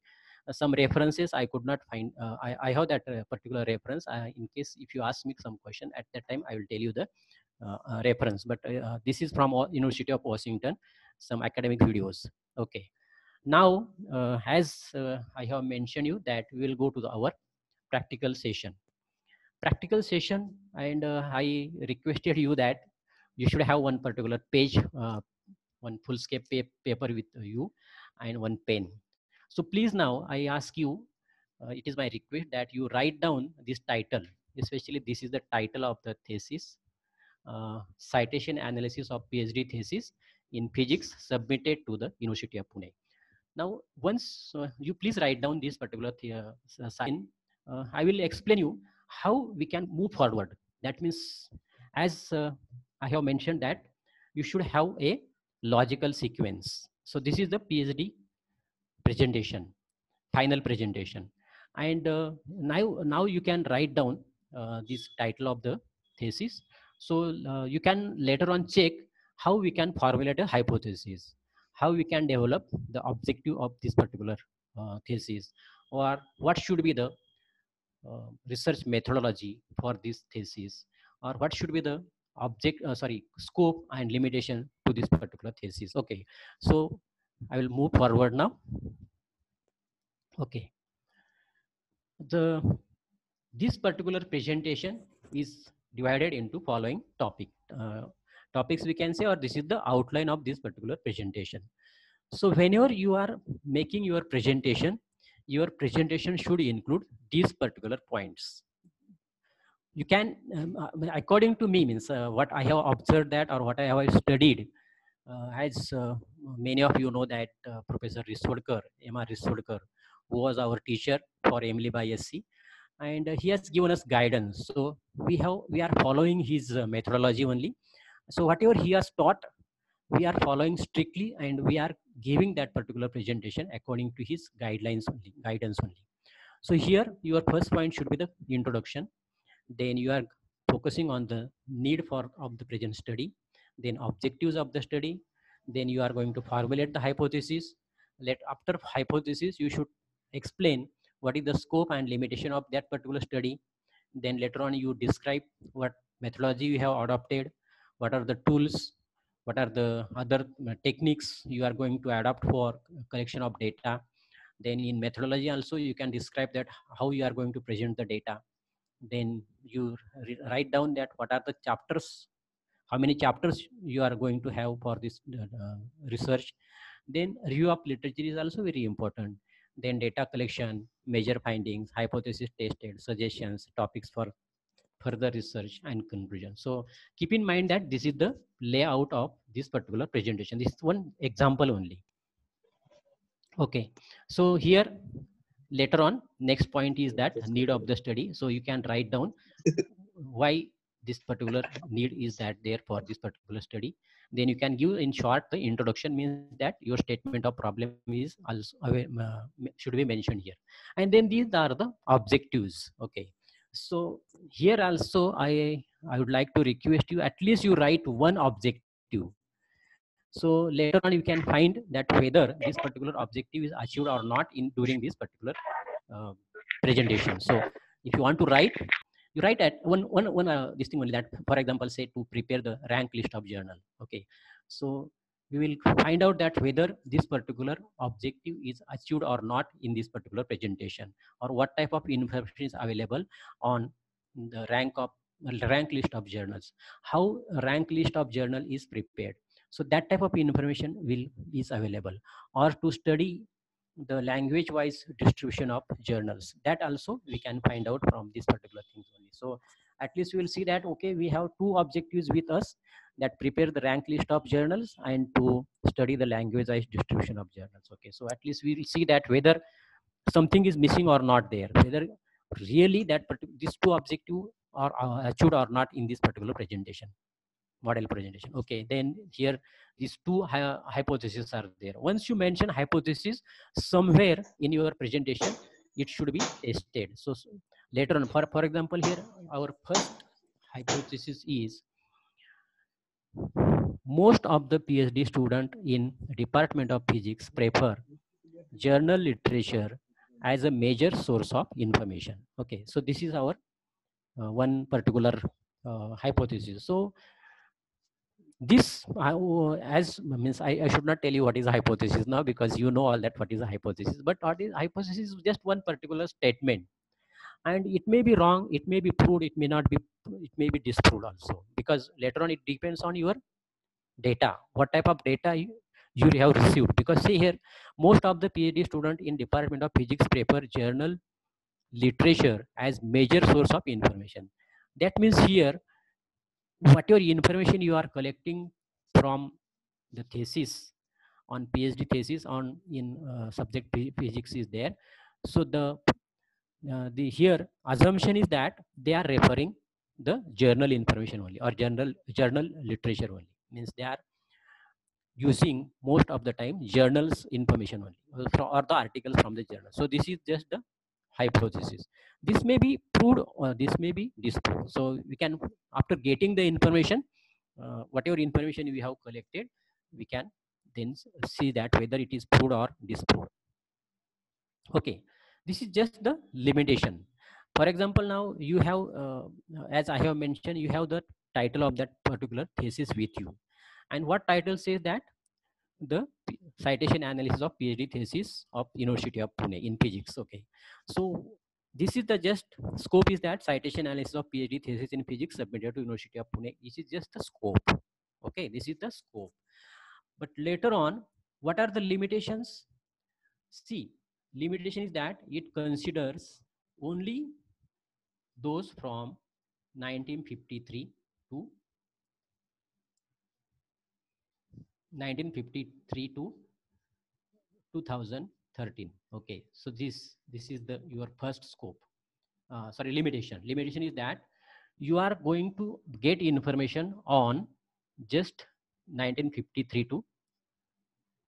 some references I could not find. I have that particular reference. In case if you ask me some question at that time, I will tell you the reference. But this is from University of Washington, some academic videos. Okay. Now, as I have mentioned you that we will go to our practical session. And I requested you that you should have one particular page, one full scale paper with you, and one pen. So please now I ask you, it is my request that you write down this title. Especially this is the title of the thesis, citation analysis of PhD thesis in physics submitted to the University of Pune. Now, once you please write down this particular sign, I will explain you how we can move forward. That means, as I have mentioned that you should have a logical sequence. So this is the PhD presentation, final presentation. And now you can write down this title of the thesis. So you can later on check how we can formulate a hypothesis, how we can develop the objective of this particular thesis, or what should be the research methodology for this thesis, or what should be the scope and limitation to this particular thesis. Okay, so I will move forward now. Okay, this particular presentation is divided into following topics we can say, or this is the outline of this particular presentation. So whenever you are making your presentation should include these particular points. You can, according to me, means what I have observed that, or what I have studied, as many of you know that Professor Rishodkar, M.R. Rishodkar, who was our teacher for Emily by SC, and he has given us guidance. So we are following his methodology only. So whatever he has taught, we are following strictly, and we are giving that particular presentation according to his guidance only. So here your first point should be the introduction. Then you are focusing on the need of the present study, then objectives of the study. Then you are going to formulate the hypothesis. After hypothesis, you should explain what is the scope and limitation of that particular study. Then later on, you describe what methodology you have adopted, what are the tools, what are the other techniques you are going to adopt for collection of data. Then in methodology also, you can describe that how you are going to present the data. then you write down that what are the chapters, how many chapters you are going to have for this research. Then review of literature is also very important. Then data collection, major findings, hypothesis tested, suggestions, topics for further research and conclusion. So keep in mind that this is the layout of this particular presentation. This is one example only. Okay, so here later on next point is that need of the study. So you can write down why this particular need is that there for this particular study. Then you can give in short the introduction, means that your statement of problem is also should be mentioned here. And then these are the objectives. Okay, so here also I would like to request you at least you write one objective. So later on you can find that whether this particular objective is achieved or not in during this particular presentation. So if you want to write, you write at this thing only, that for example say to prepare the rank list of journal. Okay, so we will find out that whether this particular objective is achieved or not in this particular presentation, or what type of information is available on the rank list of journals, how rank list of journal is prepared. So that type of information is available, or to study the language wise distribution of journals, that also we can find out from this particular thing only. So at least we will see that okay, we have two objectives with us, that prepare the rank list of journals and to study the language wise distribution of journals. Okay, so at least we will see that whether something is missing or not there, whether really that these two objectives are achieved or not in this particular presentation, model presentation. Okay, then here these two hypotheses are there. Once you mention hypothesis somewhere in your presentation, it should be tested. So later on, for example, here our first hypothesis is most of the PhD student in Department of Physics prefer journal literature as a major source of information. Okay, so this is our one particular hypothesis. So this I should not tell you what is a hypothesis now, because you know all that what is a hypothesis. But what is hypothesis is just one particular statement, and it may be wrong, it may be proved, it may not be, it may be disproved also, because later on it depends on your data, what type of data you have received. Because see here, most of the PhD student in Department of Physics prefer journal literature as major source of information. That means here whatever information you are collecting from the thesis, on PhD thesis on in subject physics is there. So the here assumption is that they are referring the journal information only, or journal literature only, means they are using most of the time journals information only, or the articles from the journal. So this is just the hypothesis. This may be proved or this may be disproved. So we can, after getting the information, whatever information we have collected, we can then see that whether it is proved or disproved. Okay, this is just the limitation. For example, now you have, as I have mentioned, you have the title of that particular thesis with you, and what title says that the citation analysis of PhD thesis of University of Pune in physics. Okay, so this is the just scope is that citation analysis of PhD thesis in physics submitted to University of Pune. This is just the scope. Okay, this is the scope. But later on, what are the limitations? See, limitation is that it considers only those from 1953 to 2013. Okay, so this is the your first scope, sorry, limitation is that you are going to get information on just 1953 to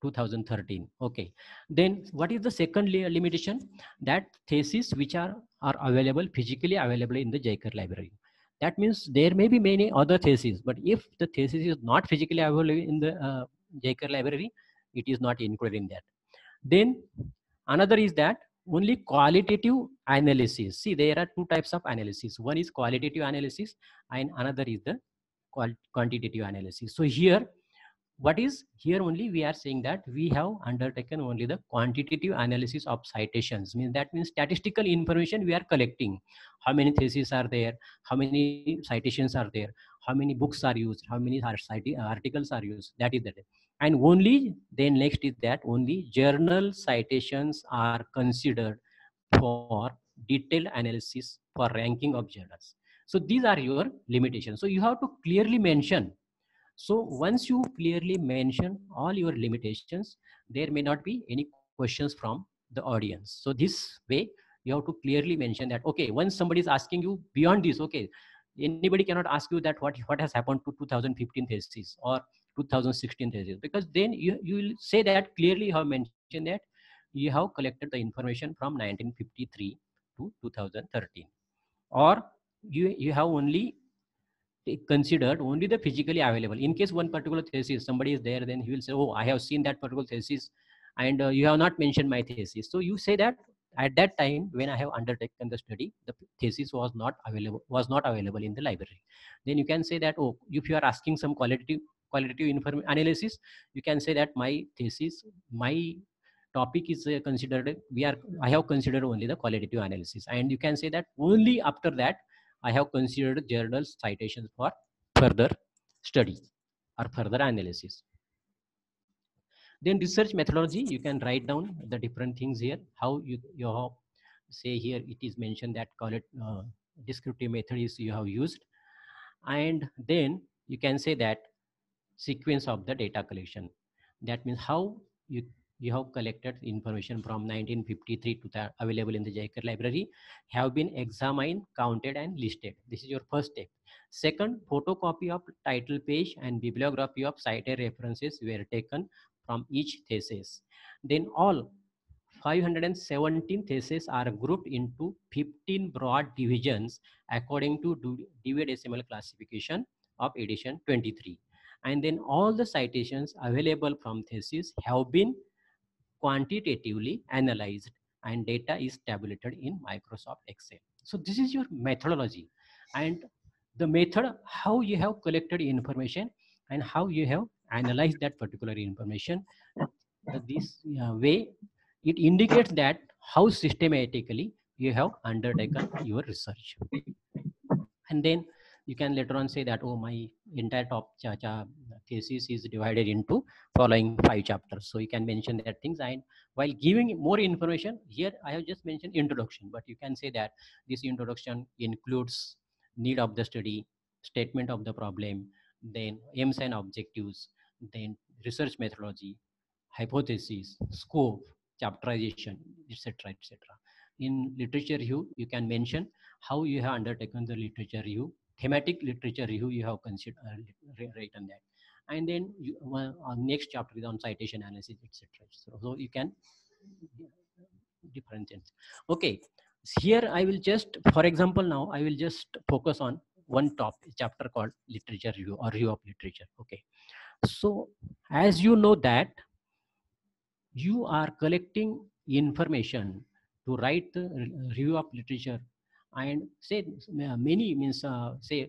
2013. Okay, then what is the second limitation? That theses which are available, physically available in the JICAR library. That means there may be many other theses, but if the thesis is not physically available in the JICAR library, it is not included in that. Then another is that only qualitative analysis. See, there are two types of analysis. One is qualitative analysis and another is the quantitative analysis. So here what is here only we are saying that we have undertaken only the quantitative analysis of citations. Means that means statistical information we are collecting, how many theses are there, how many citations are there, how many books are used, how many articles are used, that is the thing. And only then next is that only journal citations are considered for detailed analysis for ranking of journals. So these are your limitations. So you have to clearly mention. So once you clearly mention all your limitations, there may not be any questions from the audience. So this way you have to clearly mention that, okay, when somebody is asking you beyond this, okay, anybody cannot ask you that what has happened to 2015 thesis or 2016 thesis, because then you will say that clearly you have mentioned that you have collected the information from 1953 to 2013, or you have only considered only the physically available. In case one particular thesis, somebody is there, then he will say, oh, I have seen that particular thesis and you have not mentioned my thesis. So you say that at that time when I have undertaken the study, the thesis was not available in the library. Then you can say that, oh, if you are asking some qualitative analysis, you can say that my thesis, my topic is considered, I have considered only the qualitative analysis. And you can say that only after that I have considered journal citations for further study or further analysis. Then research methodology, you can write down the different things here. How you have, say here it is mentioned that descriptive method is you have used. And then you can say that sequence of the data collection. That means how you have collected information from 1953 to the available in the JICAR library, have been examined, counted and listed. This is your first step. Second, photocopy of title page and bibliography of cited references were taken from each thesis. Then all 517 theses are grouped into 15 broad divisions according to Dewey Decimal Classification of edition 23. And then all the citations available from thesis have been quantitatively analyzed and data is tabulated in Microsoft Excel. So this is your methodology and the method how you have collected information and how you have analyzed that particular information. This way it indicates that how systematically you have undertaken your research. And then you can later on say that, oh, my entire thesis is divided into following 5 chapters. So you can mention that things. And while giving more information, here I have just mentioned introduction, but you can say that this introduction includes need of the study, statement of the problem, then aims and objectives, then research methodology, hypothesis, scope, chapterization, etc., etc. In literature review, you can mention how you have undertaken the literature review, thematic literature review you have considered, written that. And then our next chapter is on citation analysis, etc. So you can different things. Okay, here I will just, for example, now I will just focus on one chapter called literature review or review of literature. Okay, so as you know that you are collecting information to write the review of literature, and say many means say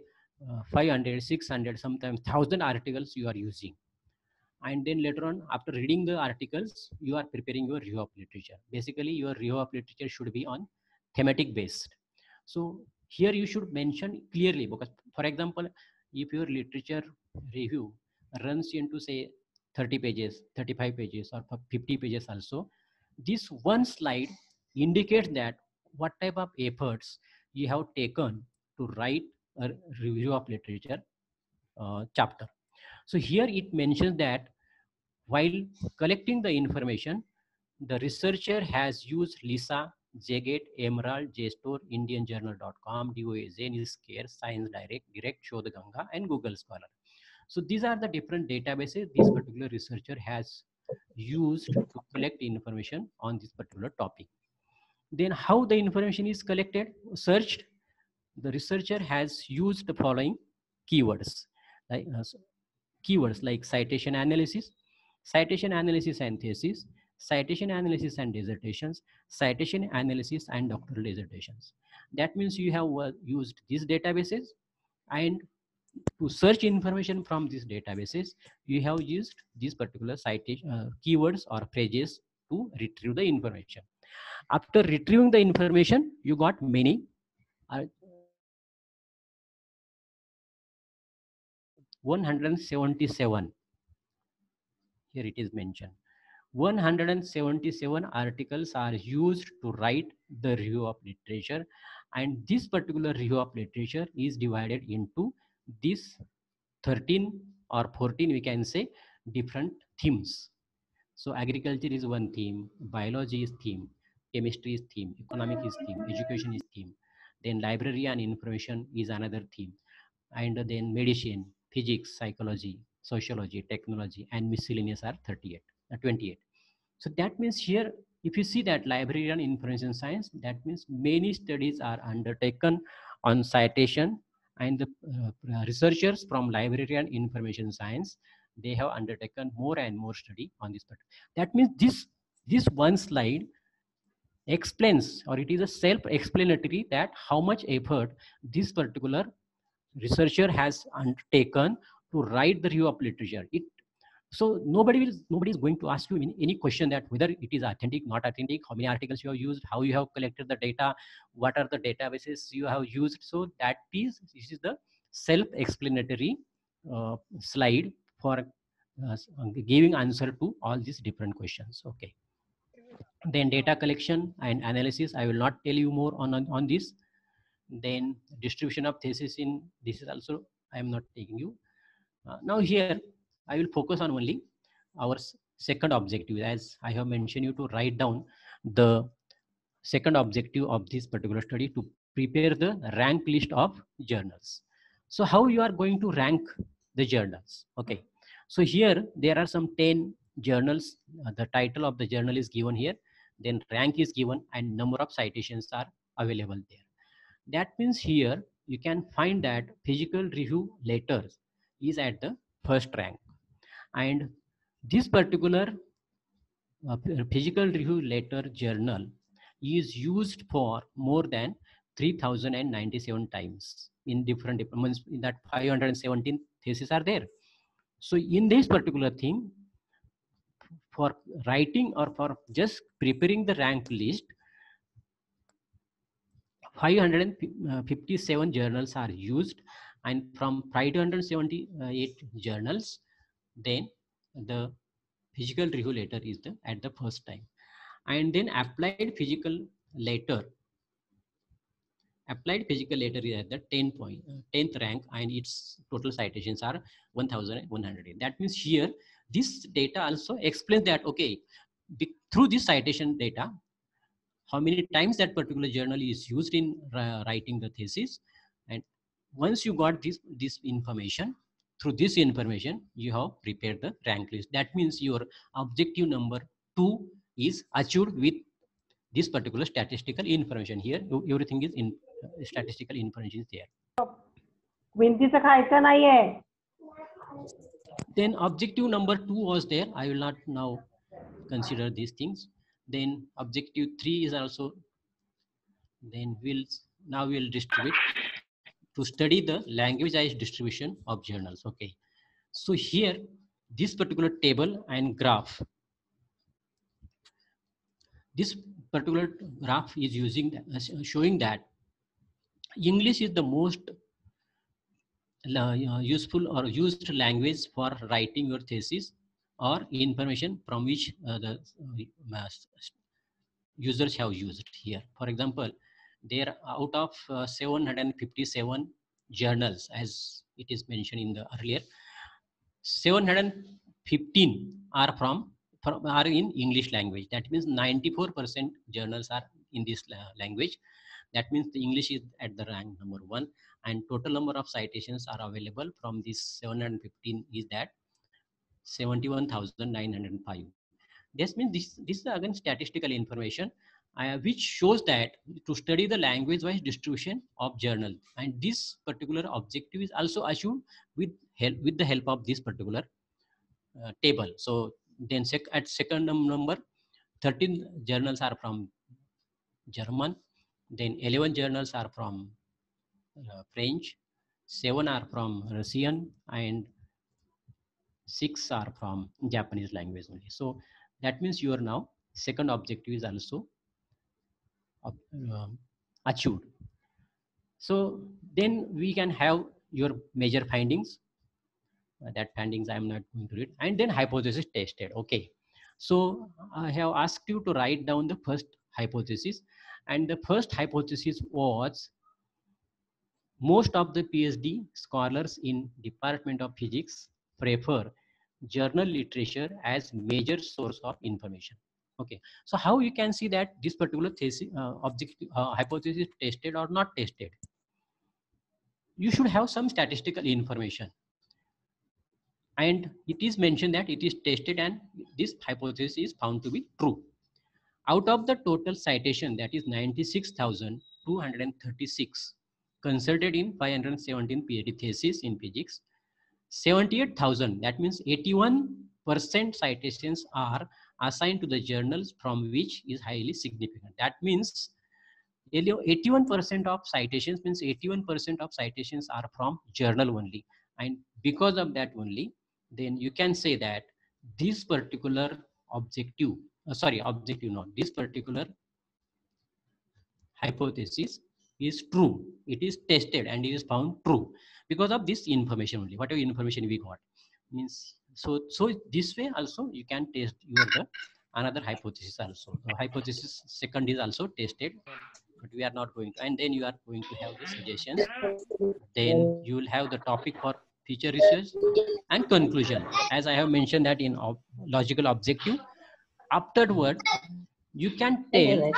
500, 600, sometimes 1,000 articles you are using, and then later on after reading the articles you are preparing your review of literature. Basically your review of literature should be on thematic based. So here you should mention clearly, because for example if your literature review runs into say 30 pages, 35 pages or 50 pages also, this one slide indicates that what type of efforts you have taken to write a review of literature chapter. So here it mentions that while collecting the information, the researcher has used LISA, JGET, Emerald, JSTOR, IndianJournal.com, DOAJ, Elsevier, Science Direct, Shodh Ganga, and Google Scholar. So these are the different databases this particular researcher has used to collect information on this particular topic. Then how the information is collected, searched. The researcher has used the following keywords like citation analysis and thesis, citation analysis and dissertations, citation analysis and doctoral dissertations. That means you have used these databases, and to search information from these databases you have used these particular citation keywords or phrases to retrieve the information. After retrieving the information you got many are 177. Here it is mentioned. 177 articles are used to write the review of literature, and this particular review of literature is divided into these 13 or 14, we can say, different themes. So agriculture is one theme, biology is theme, chemistry is theme, economic is theme, education is theme, then library and information is another theme, and then medicine, physics, psychology, sociology, technology, and miscellaneous are 28. So that means here, if you see that library and information science, that means many studies are undertaken on citation, and the researchers from library and information science, they have undertaken more and more study on this part. That means this one slide explains, or it is a self-explanatory, that how much effort this particular researcher has undertaken to write the review of literature. So nobody is going to ask you any question that whether it is authentic, not authentic, how many articles you have used, how you have collected the data, what are the databases you have used. So that piece, this is the self-explanatory slide for giving answer to all these different questions. Okay. Then data collection and analysis, I will not tell you more on this. Then distribution of thesis in this is also I am not taking you. Now here I will focus on only our second objective, as I have mentioned you to write down the second objective of this particular study, to prepare the rank list of journals. So how you are going to rank the journals? Okay, so here there are some 10 journals. The title of the journal is given here, then rank is given, and number of citations are available there. That means here you can find that physical review letters is at the first rank, and this particular physical review letter journal is used for more than 3,097 times in different departments. In that 517 theses are there. So in this particular thing, for writing or for just preparing the rank list, 557 journals are used, and from 578 journals, then the physical review letter is at the first time. And then applied physical letter is at the 10th rank, and its total citations are 1,100. That means here this data also explains that, okay, through this citation data, how many times that particular journal is used in writing the thesis. And once you got this information, through this information, you have prepared the rank list. That means your objective number 2 is achieved with this particular statistical information. Here, everything is in statistical information is there. Then objective number 2 was there. I will not now consider these things. Then objective 3 is also. Then we'll distribute to study the language-ized distribution of journals. Okay, so here this particular table and graph. This particular graph is showing that English is the most useful or used language for writing your thesis, or information from which the users have used here. For example, there out of 757 journals, as it is mentioned in the earlier, 715 are in English language. That means 94% journals are in this language. That means the English is at the rank number 1, and total number of citations are available from this 715 is that 71,905. This means this is again statistical information, which shows that to study the language-wise distribution of journal, and this particular objective is also achieved with the help of this particular table. So then at second number, 13 journals are from German, then 11 journals are from French, 7 are from Russian, and 6 are from Japanese language only. So that means you are now second objective is also achieved. So then we can have your major findings. That findings I am not going to read. And then hypothesis tested. Okay. So I have asked you to write down the first hypothesis. And the first hypothesis was most of the PhD scholars in Department of Physics prefer journal literature as major source of information. Okay, so how you can see that this particular thesis, hypothesis tested or not tested? You should have some statistical information. And it is mentioned that it is tested and this hypothesis is found to be true. Out of the total citation, that is 96,236 consulted in 517 PhD theses in physics, 78,000, that means 81% citations are assigned to the journals from which is highly significant. That means 81% of citations means 81% of citations are from journal only. And because of that only, then you can say that this particular objective, this particular hypothesis is true. It is tested and it is found true because of this information only, whatever information we got. Means so this way also you can test your another hypothesis also. The hypothesis second is also tested, but we are not going to, and then you are going to have the suggestions. Then you will have the topic for future research and conclusion. As I have mentioned that in logical objective, afterward you can tell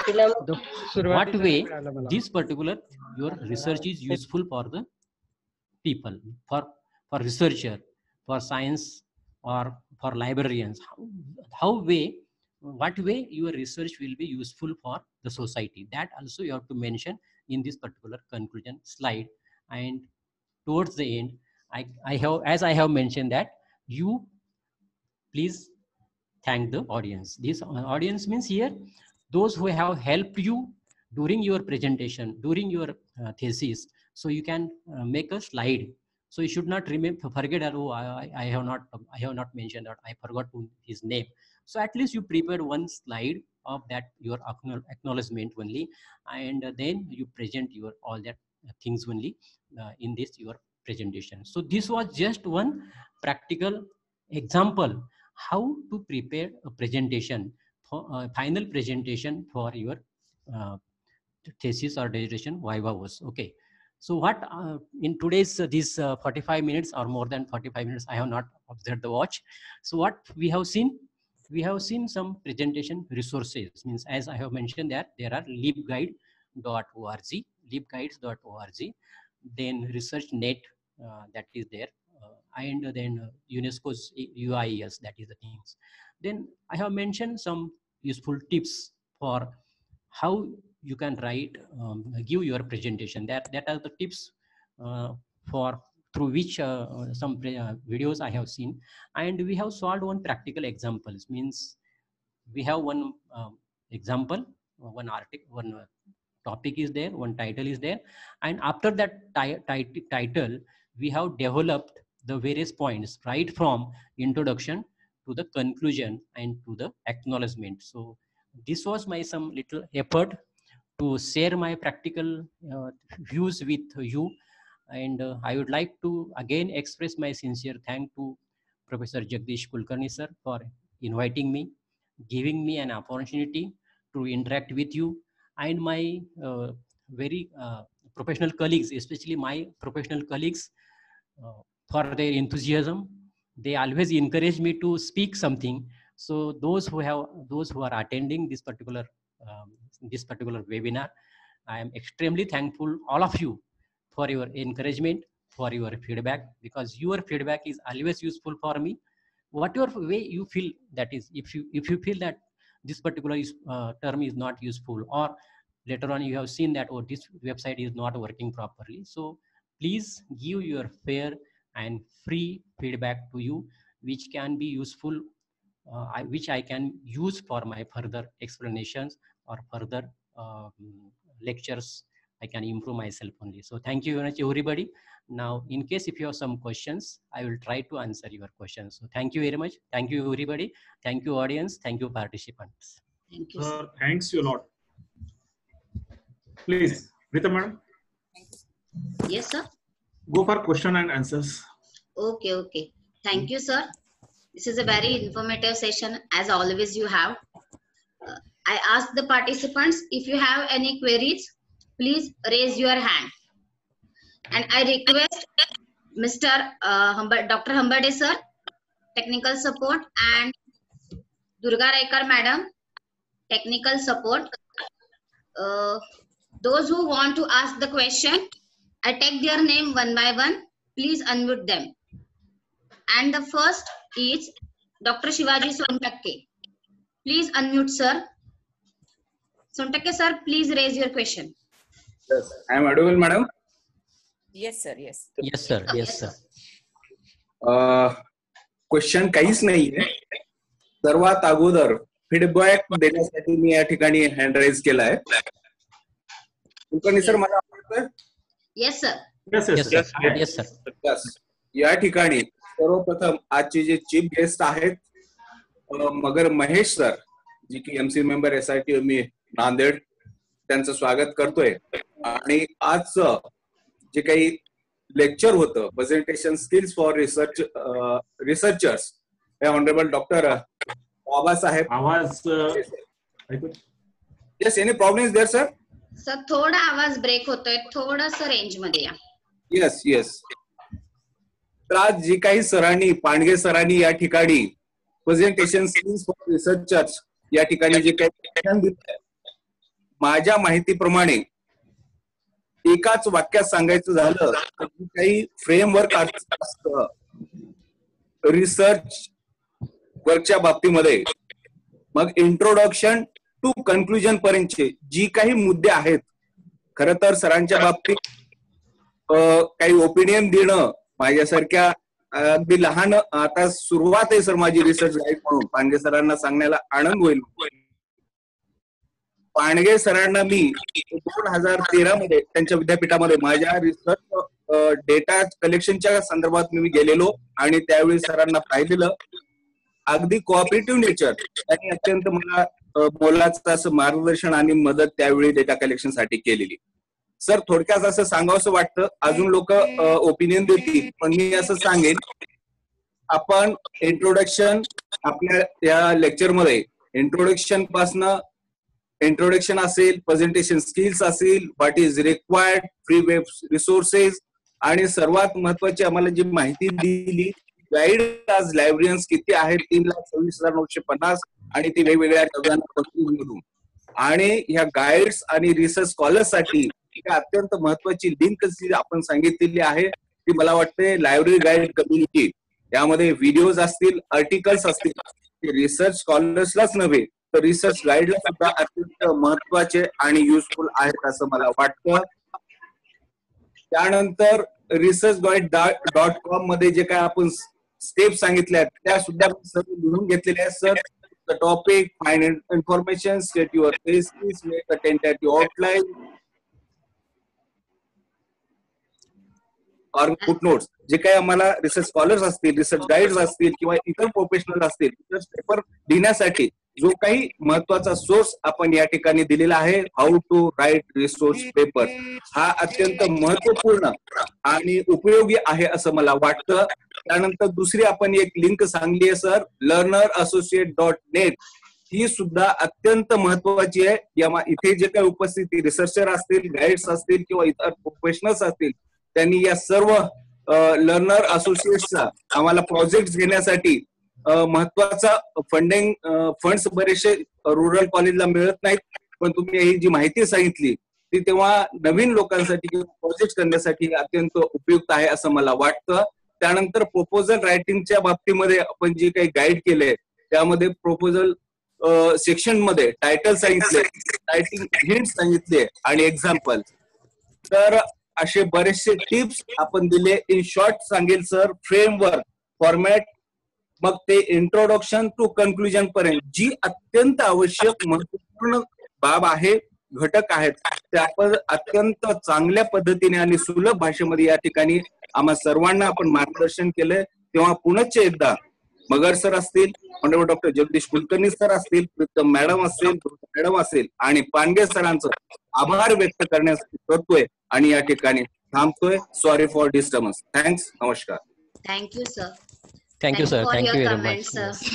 what way this particular your research is useful for the people, for researcher, for science or for librarians. What way your research will be useful for the society, that also you have to mention in this particular conclusion slide. And towards the end, I have mentioned that you please thank the audience. This audience means here those who have helped you during your presentation, during your thesis. So you can make a slide. So you should not forget that, oh, I have not mentioned that, I forgot his name. So at least you prepared one slide of that your acknowledgement only, and then you present your all that things only in this your presentation. So this was just one practical example how to prepare a presentation, for a final presentation for your thesis or dissertation viva voce. Okay. So what in today's these 45 minutes or more than 45 minutes, I have not observed the watch. So what we have seen some presentation resources. Means as I have mentioned that there are libguide.org, libguides.org, then ResearchNet that is there, and then UNESCO's UIES, that is the things. Then I have mentioned some useful tips for how you can write, give your presentation. That are the tips for through which some videos I have seen, and we have solved one practical examples. Means we have one example, one article, one topic is there, one title is there, and after that title, we have developed the various points right from introduction to the conclusion and to the acknowledgement. So this was my some little effort to share my practical views with you. And I would like to again express my sincere thanks to Professor Jagdish Kulkarni sir for inviting me, giving me an opportunity to interact with you, and my very professional colleagues, especially my professional colleagues for their enthusiasm. They always encourage me to speak something. So those who are attending this particular webinar, I am extremely thankful all of you for your encouragement, for your feedback, because your feedback is always useful for me. Whatever way you feel, that is, if you feel that this particular term is not useful, or later on you have seen that, oh, this website is not working properly, so please give your fair and free feedback to you, which can be useful, which I can use for my further explanations or further lectures. I can improve myself only. So thank you very much, everybody. Now, in case if you have some questions, I will try to answer your questions. So thank you very much. Thank you, everybody. Thank you, audience. Thank you, participants. Thank you, sir. Thanks a lot. Please, Rita madam. Thank you. Yes, sir. Go for question and answers. Okay, okay. Thank you, sir. This is a very informative session as always you have. I ask the participants, if you have any queries, please raise your hand. And I request Mr. Dr. Hambade sir, technical support, and Durga Raikar madam, technical support. Those who want to ask the question, I take their name one by one. Please unmute them. And the first is Dr. Shivaji Sontakke. Please unmute, sir. Sontakke sir, please raise your question. Yes, I am audible, madam. Yes, sir. Yes. Yes, sir. Okay, yes, sir. Question काहीच नहीं है. सर्वात अगोदर feedback देण्यासाठी मी या ठिकाणी hand raise केला आहे. कुलकर्णी सर मला आवडतंय. Yes sir. Yes sir. Yes sir. Yes. या ठिकाणी सर्वप्रथम आजचे जे चीफ गेस्ट आहेत मगर महेश सर जी की एमसी मेंबर एसआयटी मी नांदेड त्यांचं स्वागत करतोय. आणि आजचं जे काही लेक्चर होतं प्रेझेंटेशन स्किल्स फॉर रिसर्चर्स हे ऑनरेबल डॉक्टर बाबासाहेब आवाज yes any problems there sir sir थोड़ा आवाज ब्रेक होतोय थोडंसं रेंज मध्ये या. यस यस तर आज जी काही सरांनी पांडगे सरांनी या ठिकाणी प्रेझेंटेशन स्किल्स फॉर रिसर्चर्स या ठिकाणी जे काही माझ्या माहितीप्रमाणे एकाच वाक्यात सांगायचं झालं तर काही फ्रेमवर्क असतं रिसर्च वर्कच्या बाबतीमध्ये मग इंट्रोडक्शन टू कन्क्लुजन पर्यंतचे जी काही मुद्दे आहेत खरं तर सरांच्या बाबतीत काही ओपिनियन देणं माझ्यासारख्या अगदी लहान आता सुरुवात आहे सर माझी रिसर्च गाईड म्हणून पांडगे सरांना सांगण्याला आनंद होईल. पांडगे सरांना मी 2013 मध्ये त्यांच्या विद्यापीठामध्ये माझ्या रिसर्च डेटा कलेक्शनच्या संदर्भात मी गेलेलो आणि त्यावेळी सरांना पाहिलेलं अगदी कोऑपरेटिव्ह नेचर आणि अत्यंत मला बोलायचं असं मार्गदर्शन आणि मदत त्यावेळी डेटा कलेक्शन साठी केलेली. सर थोडक्यात असं सांगावंसं वाटतं अजून लोक ओपिनियन देतील पण मी असं सांगेन आपण इंट्रोडक्शन आपल्या या लेक्चरमध्ये इंट्रोडक्शन पासून इंट्रोडक्शन असेल प्रेझेंटेशन स्किल्स असेल what is required free web resources आणि सर्वात महत्वाची आम्हाला जी माहिती दिली गाईड आज लायब्ररीज किती आहेत 3,26,950 आणि ती वेगवेगळ्या टप्प्यांमधून आणि ह्या गाईड्स आणि रिसर्च स्कॉलर्स साठी अत्यंत महत्वाची लिंक जी आपण सांगितलेली आहे ती मला वाटते लायब्ररी गाईड कम्युनिटी यामध्ये व्हिडिओज असतील आर्टिकल्स असतील रिसर्च स्कॉलर्सलाच नव्हे तर रिसर्च गाईडला सुद्धा अत्यंत महत्वाचे आणि युजफुल आहेत असं मला वाटतं. त्यानंतर रिसर्च गाईड .com मध्ये जे काय आपण स्टेप सांगितल्या त्या सुद्धा लिहून घेतलेल्या आहेत sir. The topic find information set your thesis make a tentative outline और फुटनोट्स जे काही आम्हाला रिसर्च स्कॉलर्स असतील रिसर्च गाईड्स असतील किंवा इतर प्रोफेशनल असतील रिसर्च पेपर लिहिण्यासाठी जो काही महत्वाचा सोर्स आपण या ठिकाणी दिलेला आहे how to write resource paper हा अत्यंत महत्वपूर्ण आणि उपयोगी आहे असं मला वाटतं. त्यानंतर दुसरी आपण एक लिंक सांगली आहे सर learnerasociate.net ही सुद्धा अत्यंत महत्वाची आहे. या इथे जे काही उपस्थित रिसर्चर असतील गाईड्स असतील किंवा इतर प्रोफेशनल्स असतील त्यांनी या सर्व लर्नर असोसिएट्सचा आम्हाला प्रोजेक्ट घेण्यासाठी महत्वाचा फंडिंग फंड्स बरेचसे रुरल कॉलेजला मिळत नाहीत पण तुम्ही ही जी माहिती सांगितली ती तेव्हा नवीन लोकांसाठी किंवा प्रोजेक्ट करण्यासाठी अत्यंत उपयुक्त आहे असं मला वाटतं. त्यानंतर प्रपोजल रायटिंगच्या बाबतीमध्ये आपण जे काही गाईड केले त्यामध्ये प्रपोजल सेक्शन मध्ये टायटल सांगितले रायटिंग हिंट्स सांगितले आणि एक्झाम्पल तर असे बरेचसे टिप्स आपण दिले. इन शॉर्ट सांगेल सर फ्रेमवर्क फॉर्मॅट मग ते इंट्रोडक्शन टू कन्क्लुजन पर्यंत जी अत्यंत आवश्यक महत्वपूर्ण बाब आहे घटक आहेत ते आपण अत्यंत चांगल्या पद्धतीने आणि सुलभ भाषेमध्ये या ठिकाणी आम्हा सर्वांना आपण मार्गदर्शन केलंय. तेव्हा पुनश्च एकदा मगर सर असतील honourable doctor Jagdish Kulkarni sir असतील प्रीतम मॅडम असेल मॅडम असेल आणि पांडगे सरांचं आभार व्यक्त करण्यासाठी करतोय आणि या ठिकाणी शाम को है. Sorry for disturbance. थैंक्स. नमस्कार. Thank you sir. Thank you sir. Thank you very much.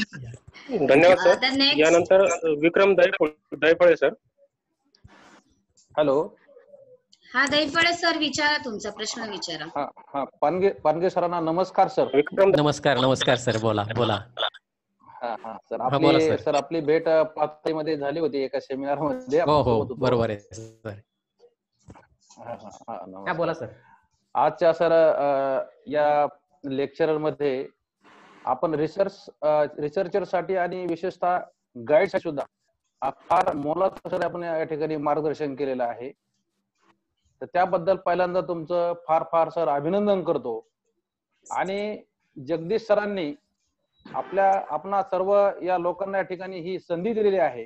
धन्यवाद सर. यानंतर विक्रम दायफळे सर. हॅलो. हा दायफळे सर विचारा तुमचा प्रश्न विचारा. हा हा पानगे सरांना नमस्कार सर. विक्रम नमस्कार. नमस्कार सर. बोला बोला. हा हा सर आपली भेट पाचवी मध्ये झाली होती एका सेमिनार मध्ये. हो हो बरोबर आहे सर. हा हा हा बोला सर. आजच्या सर या लेक्चर मध्ये आपण रिसर्चर साठी आणि विशेषतः गाईड साठी सुद्धा फार मोलाचं सर आपण या ठिकाणी मार्गदर्शन केलेलं आहे. तर त्याबद्दल पहिल्यांदा तुमचं फार फार सर अभिनंदन करतो. आणि जगदीश सरांनी आपणा सर्व या लोकांना या ठिकाणी ही संधी दिलेली आहे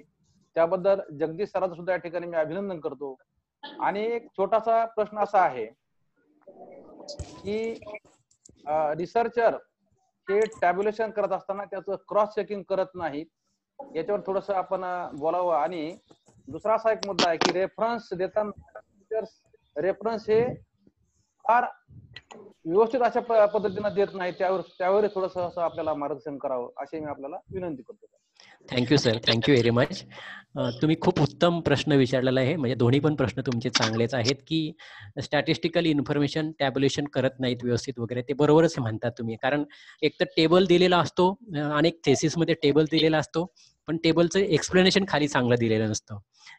त्याबद्दल जगदीश सरांचं सुद्धा या ठिकाणी मी अभिनंदन करतो. आणि एक छोटासा प्रश्न असा आहे की रिसर्चर हे टॅब्युलेशन करत असताना त्याचं क्रॉस चेकिंग करत नाही, याच्यावर थोडंसं आपण बोलावं. आणि दुसरा असा एक मुद्दा आहे की रेफरन्स देताना रेफरन्स हे फार व्यवस्थित अशा पद्धतीने देत नाही, त्यावर थोडंसं असं आपल्याला मार्गदर्शन करावं अशी मी आपल्याला विनंती करतो. Thank you sir. Thank you very much. तुम्ही खूप उत्तम प्रश्न विचारलेला आहे. म्हणजे दोन्ही पण प्रश्न तुमचे चांगलेच आहेत की स्टॅटिस्टिकल इन्फॉर्मेशन टॅब्युलेशन करत नाहीत व्यवस्थित वगैरे, ते बरोबरच म्हणतात तुम्ही. कारण एक तर टेबल दिलेला असतो, अनेक थेसिसमध्ये टेबल दिलेला असतो पण टेबलचं एक्सप्लेनेशन खाली चांगलं दिलेलं नसतं,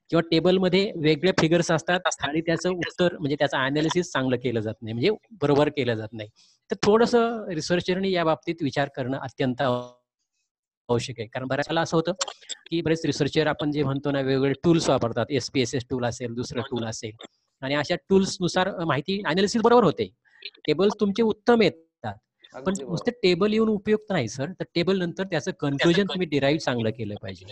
किंवा टेबलमध्ये वेगळ्या फिगर्स असतात आणि त्याचं उत्तर म्हणजे त्याचं अनालिसिस चांगलं केलं जात नाही, म्हणजे बरोबर केलं जात नाही. तर थोडंसं रिसर्चरने या बाबतीत विचार करणं अत्यंत आवश्यक आहे. कारण बऱ्याचला असं होतं की बरेच रिसर्चर आपण जे म्हणतो ना वेगवेगळे टूल्स वापरतात, SPSS टूल असेल, दुसरं टूल असेल, आणि अशा टूल्स नुसार माहिती अनालिसिस बरोबर होते, टेबल्स तुमचे उत्तम येतात, पण नुसतं टेबल येऊन उपयुक्त नाही सर. तर टेबल नंतर त्याचं कन्क्लुजन तुम्ही डिराईव्ह चांगलं केलं पाहिजे.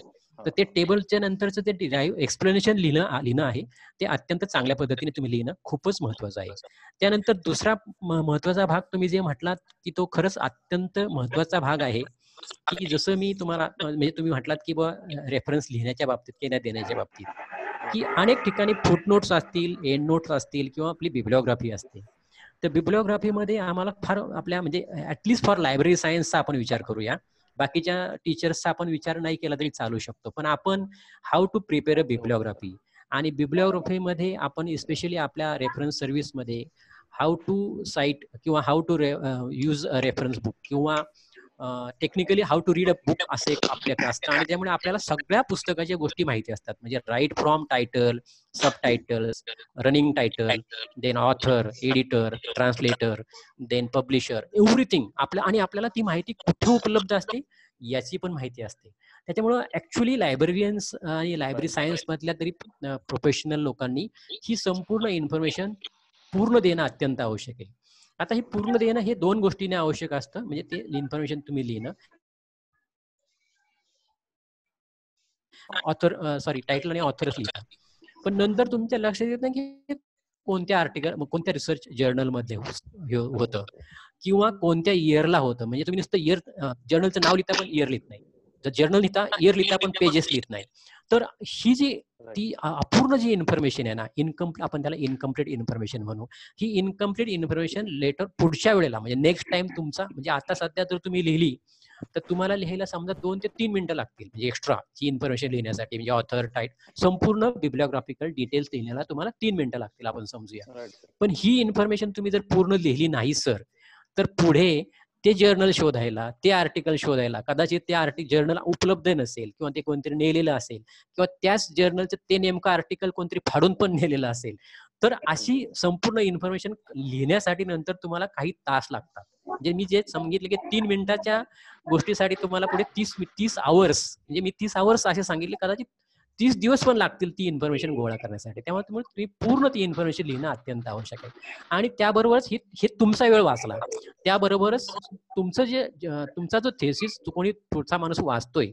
तर ते टेबलच्या नंतरचं ते डिराईव्ह एक्सप्लेनेशन लिहिणं आहे ते अत्यंत चांगल्या पद्धतीने तुम्ही लिहिणं खूपच महत्वाचं आहे. त्यानंतर दुसरा महत्वाचा भाग तुम्ही जे म्हटलात की तो खरंच अत्यंत महत्वाचा भाग आहे की जसं मी तुम्हाला म्हणजे तुम्ही म्हटलात की बा रेफरन्स लिहिण्याच्या बाबतीत किंवा देण्याच्या बाबतीत की अनेक ठिकाणी फुटनोट्स असतील, एंड नोट्स असतील किंवा आपली बिब्लिओग्राफी असते. तर बिब्लिओग्राफीमध्ये आम्हाला फार आपल्या म्हणजे ऍटलिस्ट फॉर लायब्ररी सायन्सचा आपण विचार करूया, बाकीच्या टीचर्सचा आपण विचार नाही केला तरी चालू शकतो, पण आपण how to prepare a bibliography आणि बिब्लिओग्राफीमध्ये आपण स्पेशली आपल्या रेफरन्स सर्व्हिसमध्ये हाऊ टू साईट किंवा how to use a reference book किंवा technically how to read a book असे आपल्याकडे असतं. आणि त्यामुळे आपल्याला सगळ्या पुस्तकाच्या गोष्टी माहिती असतात, म्हणजे राईट फ्रॉम टायटल, सब titles, running title, then author, editor, translator, then publisher, everything आपलं. आणि आपल्याला ती माहिती कुठे उपलब्ध असते याची पण माहिती असते. त्याच्यामुळं ऍक्च्युली लायब्ररियन्स आणि लायब्ररी सायन्स मधल्या तरी प्रोफेशनल लोकांनी ही संपूर्ण इन्फॉर्मेशन पूर्ण देणं अत्यंत आवश्यक आहे. आता हे पूर्ण देणं हे दोन गोष्टीने आवश्यक असतं, म्हणजे ते इन्फॉर्मेशन तुम्ही लिहिणं, ऑथर सॉरी टायटल आणि ऑथर लिहिणं, पण नंतर तुमच्या लक्षात येत नाही की कोणत्या आर्टिकल कोणत्या रिसर्च जर्नल मध्ये होतं किंवा कोणत्या इयरला होतं. म्हणजे तुम्ही नुसतं इयर जर्नलचं नाव लिहिता पण इयर लिहित नाही, जर जर्नल लिहिता इयर लिहिता पण पेजेस लिहित नाही. तर ही जी ती अपूर्ण जी इन्फॉर्मेशन आहे ना, इनकम्प्लीट आपण त्याला इनकम्प्लीट इन्फॉर्मेशन म्हणू, ही इनकम्प्लीट इन्फॉर्मेशन लेटर पुढच्या वेळेला म्हणजे नेक्स्ट टाइम तुमचा म्हणजे आता सध्या जर तुम्ही लिहिली तर तुम्हाला लिहायला समजा 2 ते 3 मिनिटं लागतील, म्हणजे एक्स्ट्रा जी इन्फॉर्मेशन लिहिण्यासाठी म्हणजे ऑथर टाइटल संपूर्ण बिब्लिओग्राफिकल डिटेल्स लिहिण्याला तुम्हाला 3 मिनिटं लागतील आपण समजूया. पण ही इन्फॉर्मेशन तुम्ही जर पूर्ण लिहिली नाही सर तर पुढे ते जर्नल शोधायला, ते आर्टिकल शोधायला कदाचित त्या जर्नल उपलब्ध नसेल किंवा ते कोणतरी नेलेलं असेल किंवा त्याच जर्नलचं ते नेमकं आर्टिकल कोणतरी फाडून पण नेलेलं असेल. तर अशी संपूर्ण इन्फॉर्मेशन लिहिण्यासाठी नंतर तुम्हाला काही तास लागतात. म्हणजे मी जे सांगितलं की 3 मिनिटाच्या गोष्टीसाठी तुम्हाला पुढे 30 आवर्स म्हणजे मी 30 आवर्स असे सांगितले, कदाचित 30 दिवस पण लागतील ती इन्फॉर्मेशन गोळा करण्यासाठी. त्यामुळे तुम्ही पूर्ण ती इन्फॉर्मेशन लिहिणं अत्यंत आवश्यक आहे. आणि त्याबरोबरच हे तुमचा वेळ वाचला, त्याबरोबरच तुमचा जो थेसिस कोणी पुढचा माणूस वाचतोय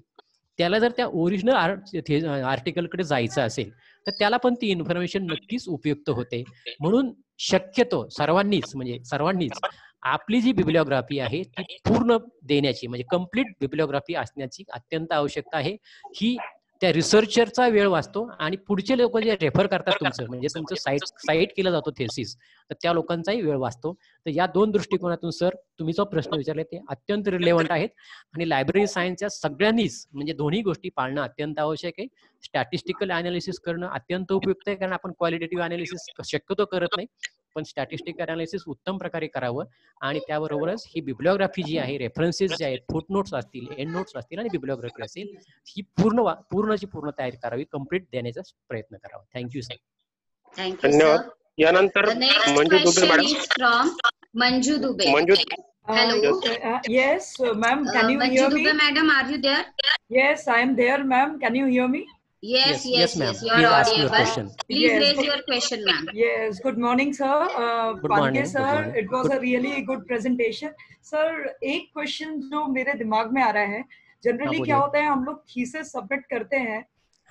त्याला जर त्या ओरिजिनल आर्टिकलकडे जायचं असेल तर त्याला पण ती इन्फॉर्मेशन नक्कीच उपयुक्त होते. म्हणून शक्यतो सर्वांनीच आपली जी बिब्लिओग्राफी आहे ती पूर्ण देण्याची म्हणजे कम्प्लीट बिब्लिओग्राफी असण्याची अत्यंत आवश्यकता आहे. ही त्या रिसर्चरचा वेळ वाचतो आणि पुढचे लोक जे रेफर करतात तुमचं म्हणजे तुमचं साईट केला जातो थेसिस तर त्या लोकांचाही वेळ वाचतो. तर या दोन दृष्टिकोनातून सर तुम्ही जो प्रश्न विचारले ते अत्यंत रिलेव्हंट आहेत आणि लायब्ररी सायन्सच्या सगळ्यांनीच म्हणजे दोन्ही गोष्टी पाळणं अत्यंत आवश्यक आहे. स्टॅटिस्टिकल अनालिसिस करणं अत्यंत उपयुक्त आहे कारण आपण क्वालिटेटिव्ह अनालिसिस शक्यतो करत नाही पण स्टॅटिस्टिक अनालिसिस उत्तम प्रकारे करावं आणि त्याबरोबरच ही बिब्लिओग्राफी जी आहे रेफरन्सेस जे आहेत फुटनोट्स असतील एंड नोट्स असतील आणि बिब्लिओग्राफी असेल ही पूर्णची पूर्ण तयारी करावी कंप्लीट देण्याचा प्रयत्न करावा. Thank you sir. थँक्यू धन्यवाद. यानंतर Manju Dubey madam from Manju Dubey. Manju hello yes ma'am can you hear me? Manju Dubey madam are you there? Yes I am there ma'am can you hear me? Yes ma'am you are audible please yes. raise your question ma'am. Yes good morning sir Pandey sir it was a really good presentation sir. एक question जो मेरे दिमाग में आ रहा है generally क्या होता है हम लोग थीसिस सबमिट करते हैं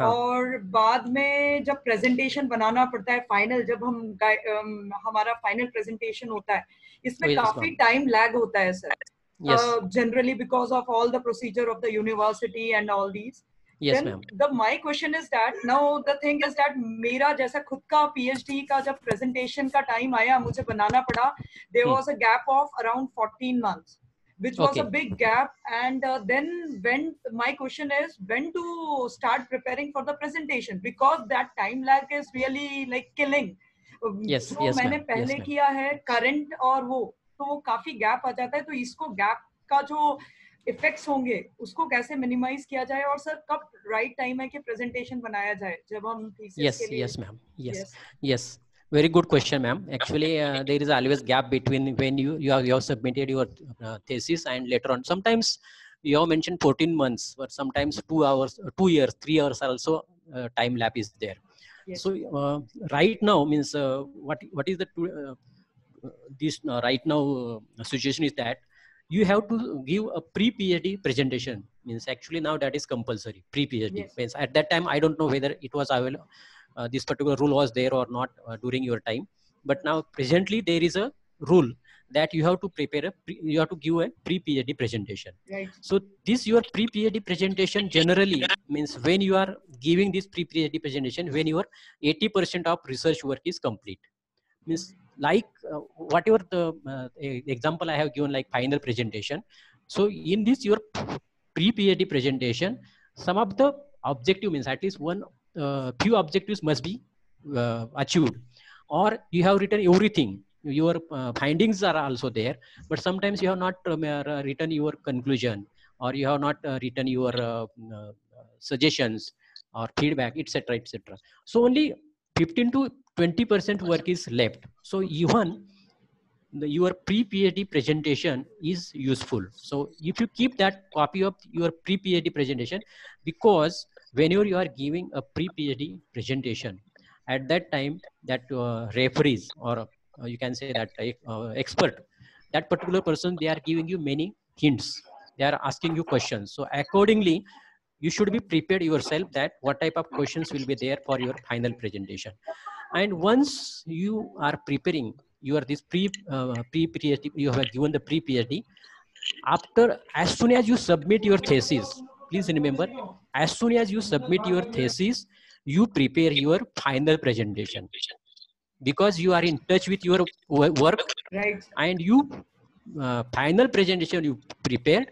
और बाद में जब प्रेजेंटेशन बनाना पड़ता है फाइनल जब हम हमारा फाइनल प्रेजेंटेशन होता है इसमें काफी टाइम लैग होता है sir generally because of all the procedure of the university and all these. Then the my question is that now the thing is that मेरा जैसा खुद का PhD का जब प्रेजेंटेशन का टाइम आया मुझे बनाना पड़ा there was a gap of around 14 months which was a big gap and then when my question is when to start preparing for the presentation because that time lag is really like killing. Yes मैंने पहले किया है current और वो तो वो काफी gap आ जाता है तो इसको gap का जो इफेक्ट्स होंगे उसको कैसे मिनिमाइज किया जाए और सर कब राइट टाइम है कि प्रेजेंटेशन बनाया जाए जब हम थीसिस के लिए. Yes ma'am yes very good question ma'am actually there is always gap between when you have submitted your thesis and later on sometimes you have mentioned 14 months or sometimes 2 years 3 years also time lapse is there. So right now means what is the this right now situation is that you have to give a pre-PhD presentation. Means actually now that is compulsory. Pre-PhD means at that time I don't know whether it was available. This particular rule was there or not during your time. But now presently there is a rule that you have to prepare you have to give a pre-PhD presentation. So this your pre-PhD presentation generally means when you are giving this pre-PhD presentation when your 80% of research work is complete. Means like whatever the example I have given like final presentation. So in this your pre-PhD presentation, some of the objective means at least one few objectives must be achieved, or you have written everything. Your findings are also there, but sometimes you have not written your conclusion, or you have not written your suggestions or feedback, etc., etc. So only 15 to 20% work is left. So even your pre-PhD presentation is useful. So if you keep that copy of your pre-PhD presentation, because whenever you are giving a pre-PhD presentation, at that time that referees or you can say that expert, that particular person, they are giving you many hints. They are asking you questions. So accordingly, you should be prepared yourself that what type of questions will be there for your final presentation. And once you are preparing your this pre-PhD, you have given the pre-PhD. After as soon as you submit your thesis, please remember, as soon as you submit your thesis, you prepare your final presentation because you are in touch with your work, and you final presentation you prepare,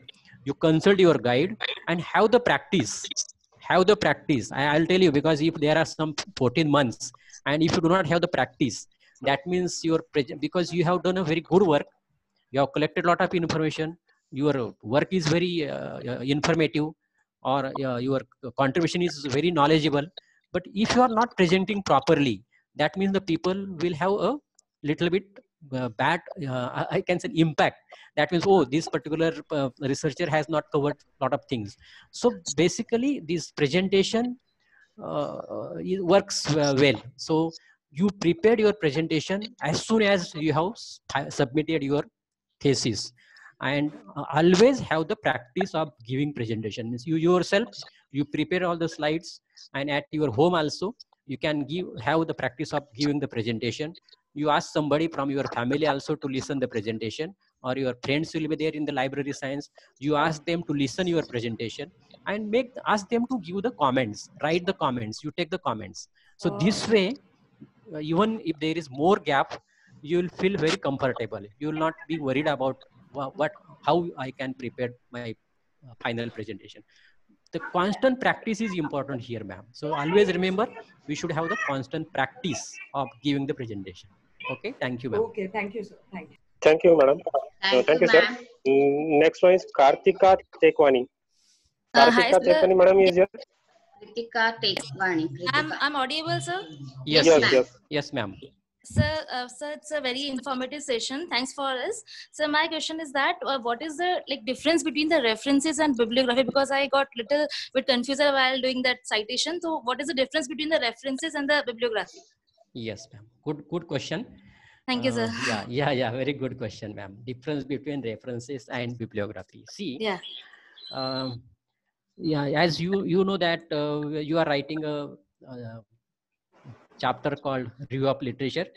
you consult your guide and have the practice. Have the practice. I'll tell you because if there are some 14 months. And if you do not have the practice, that means your because you have done a very good work, you have collected a lot of information. Your work is very informative, or your contribution is very knowledgeable. But if you are not presenting properly, that means the people will have a little bit bad, I can say impact. That means oh, this particular researcher has not covered a lot of things. So basically, this presentation. It works well. So you prepared your presentation as soon as you have submitted your thesis, and always have the practice of giving presentation. You yourself, you prepare all the slides, and at your home also you can give have the practice of giving the presentation you ask somebody from your family also to listen the presentation, or your friends will be there in the library science. You ask them to listen your presentation and ask them to give the comments, write the comments, you take the comments. So this way, even if there is more gap, you will feel very comfortable. You will not be worried about how I can prepare my final presentation. The constant practice is important here, ma'am. So always remember, we should have the constant practice of giving the presentation. Okay, thank you, ma'am. Okay, thank you, sir. Thank you. Thank you, madam. Thank you, sir. Next one is Kartika Tekwani. Kartika Tekwani, madam, is here. Kartika Tekwani. I'm audible, sir? Yes, yes, yes, ma'am. Sir, sir, it's a very informative session. Thanks for this. So my question is that what is the difference between the references and bibliography? Because I got little bit confused while doing that citation. So what is the difference between the references and the bibliography? Yes, ma'am. Good question. Thank you, sir. Yeah. Very good question, ma'am. Difference between references and bibliography. See. Yeah. As you know that you are writing a chapter called Review of Literature,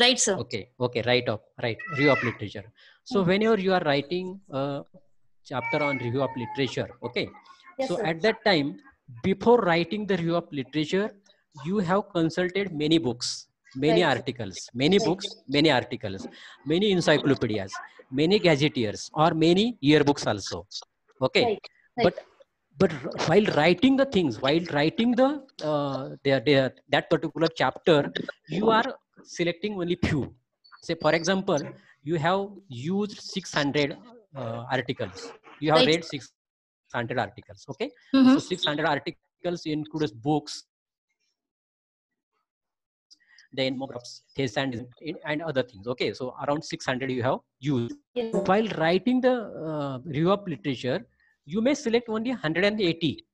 right, sir? Okay, Review of Literature. So whenever you are writing a chapter on Review of Literature, okay, yes, so sir. At that time, before writing the Review of Literature, you have consulted many books, many articles, many books, many articles, many encyclopedias, many gazetteers, or many yearbooks also. Okay, But while writing the things, while writing the that particular chapter, you are selecting only few. Say, for example, you have used 600 articles. You have read 600 articles. Okay, so 600 articles includes books, then thesis and other things. Okay, so around 600 you have used. Yes. While writing the Review of Literature, you may select only 180,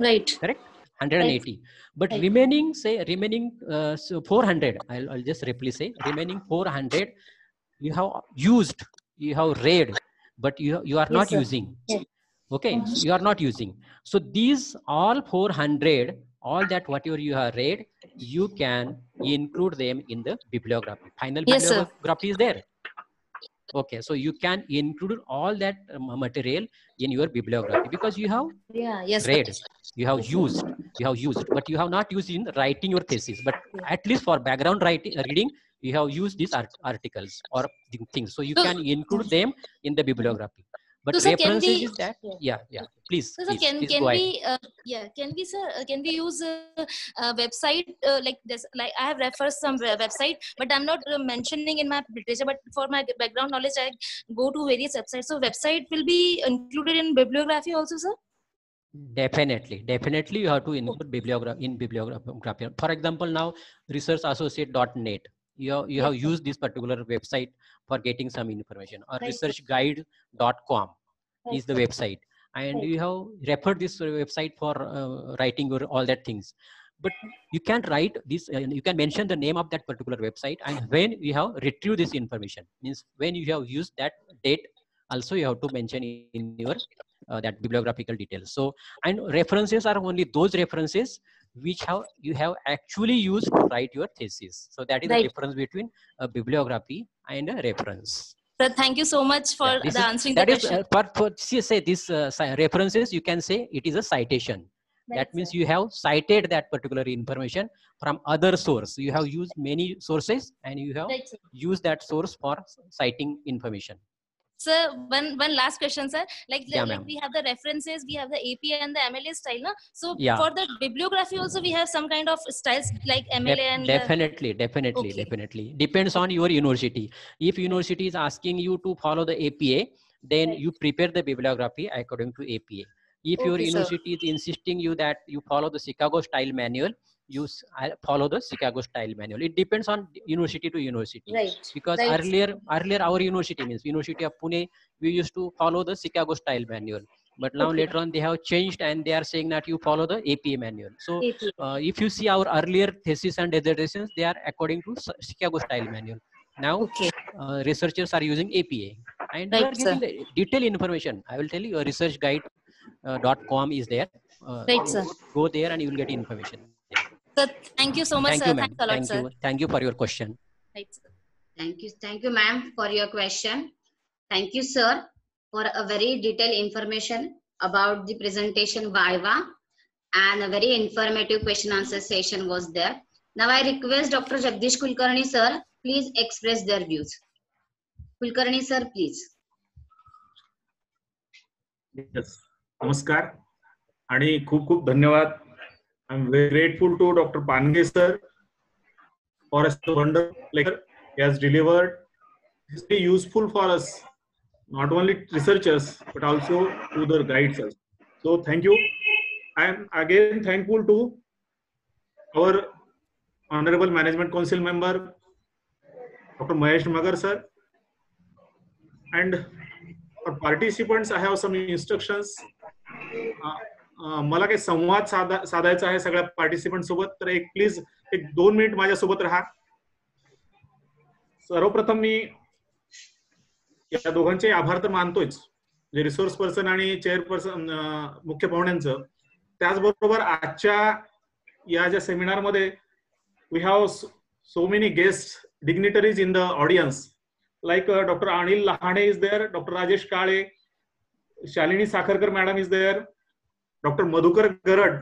right? Correct, 180. But remaining, so 400. I'll just rapidly say remaining 400. You have used, you have read, but you are not using. Okay, you are not using. So these all 400, all that whatever you have read, you can include them in the bibliography. Final bibliography is there. Okay, so you can include all that material in your bibliography because you have read, you have used, but you have not used in writing your thesis. But at least for background reading, you have used these articles or things. So you can include them in the bibliography. But so, sir, references is that Please. So, sir, can we use a website like this? Like I have referred some website, but I'm not mentioning in my literature. But for my background knowledge, I go to various websites. So website will be included in bibliography also, sir. Definitely, you have to include bibliography in bibliography. For example, now researchassociate.net. You have used this particular website for getting some information, or researchguide.com is the website, and you have referred this website for writing or all that things. But you can write this, you can mention the name of that particular website, and when you have retrieved this information, means when you have used that date, also you have to mention in your that bibliographical details. So, and references are only those references which you have actually used to write your thesis. So that is the difference between a bibliography and a reference. Sir, thank you so much for answering the question. References, you can say it is a citation. That means you have cited that particular information from other source. You have used many sources and you have used that source for citing information. Sir, one last question, sir. Like we have the references, we have the APA and the MLA style, no? So for the bibliography also we have some kind of styles like MLA and definitely. Depends on your university. If university is asking you to follow the APA, then you prepare the bibliography according to APA. If your university is insisting you that you follow the Chicago style manual, you follow the Chicago style manual. It depends on university to university. Because earlier our university, means University of Pune, we used to follow the Chicago style manual. But now later on they have changed and they are saying that you follow the APA manual. So if you see our earlier thesis and dissertations, they are according to Chicago style manual. Now researchers are using APA. And they are giving the detailed information. I will tell you, your researchguide.com is there. Go there and you will get information. Sir, thank you so much, sir. Thanks a lot, sir. Thank you for your question. Right, sir. Thank you, ma'am, for your question. Thank you, sir, for a very detailed information about the presentation Viva, and a very informative question answer session was there. Now I request Dr. Jagdish Kulkarni sir, please express their views. Kulkarni sir, please. Yes. Namaskar. Ani khub khub dhanyawad. I am very grateful to Dr. Pange sir for a wonderful lecture he has delivered. This is useful for us, not only researchers but also to the guides us. So thank you. I am again thankful to our Honorable Management Council member, Dr. Mahesh Magar sir, and for participants I have some instructions. मला काही संवाद साधायचा आहे सगळ्या participant सोबत, तर एक please एक 2 मिनिट माझ्या सोबत राहा. सर्वप्रथम मी या दोघांचे आभार तर मानतोच, जे रिसोर्स पर्सन आणि चेअरपर्सन मुख्य पाहुण्यांचं. त्याचबरोबर आजच्या या ज्या सेमिनार मध्ये we have so many guests, dignitaries in the audience, like Dr. Anil Lahane is there, Dr. Rajesh Kale, Shalini Sakharkar madam is there, Dr. Madhukar Garad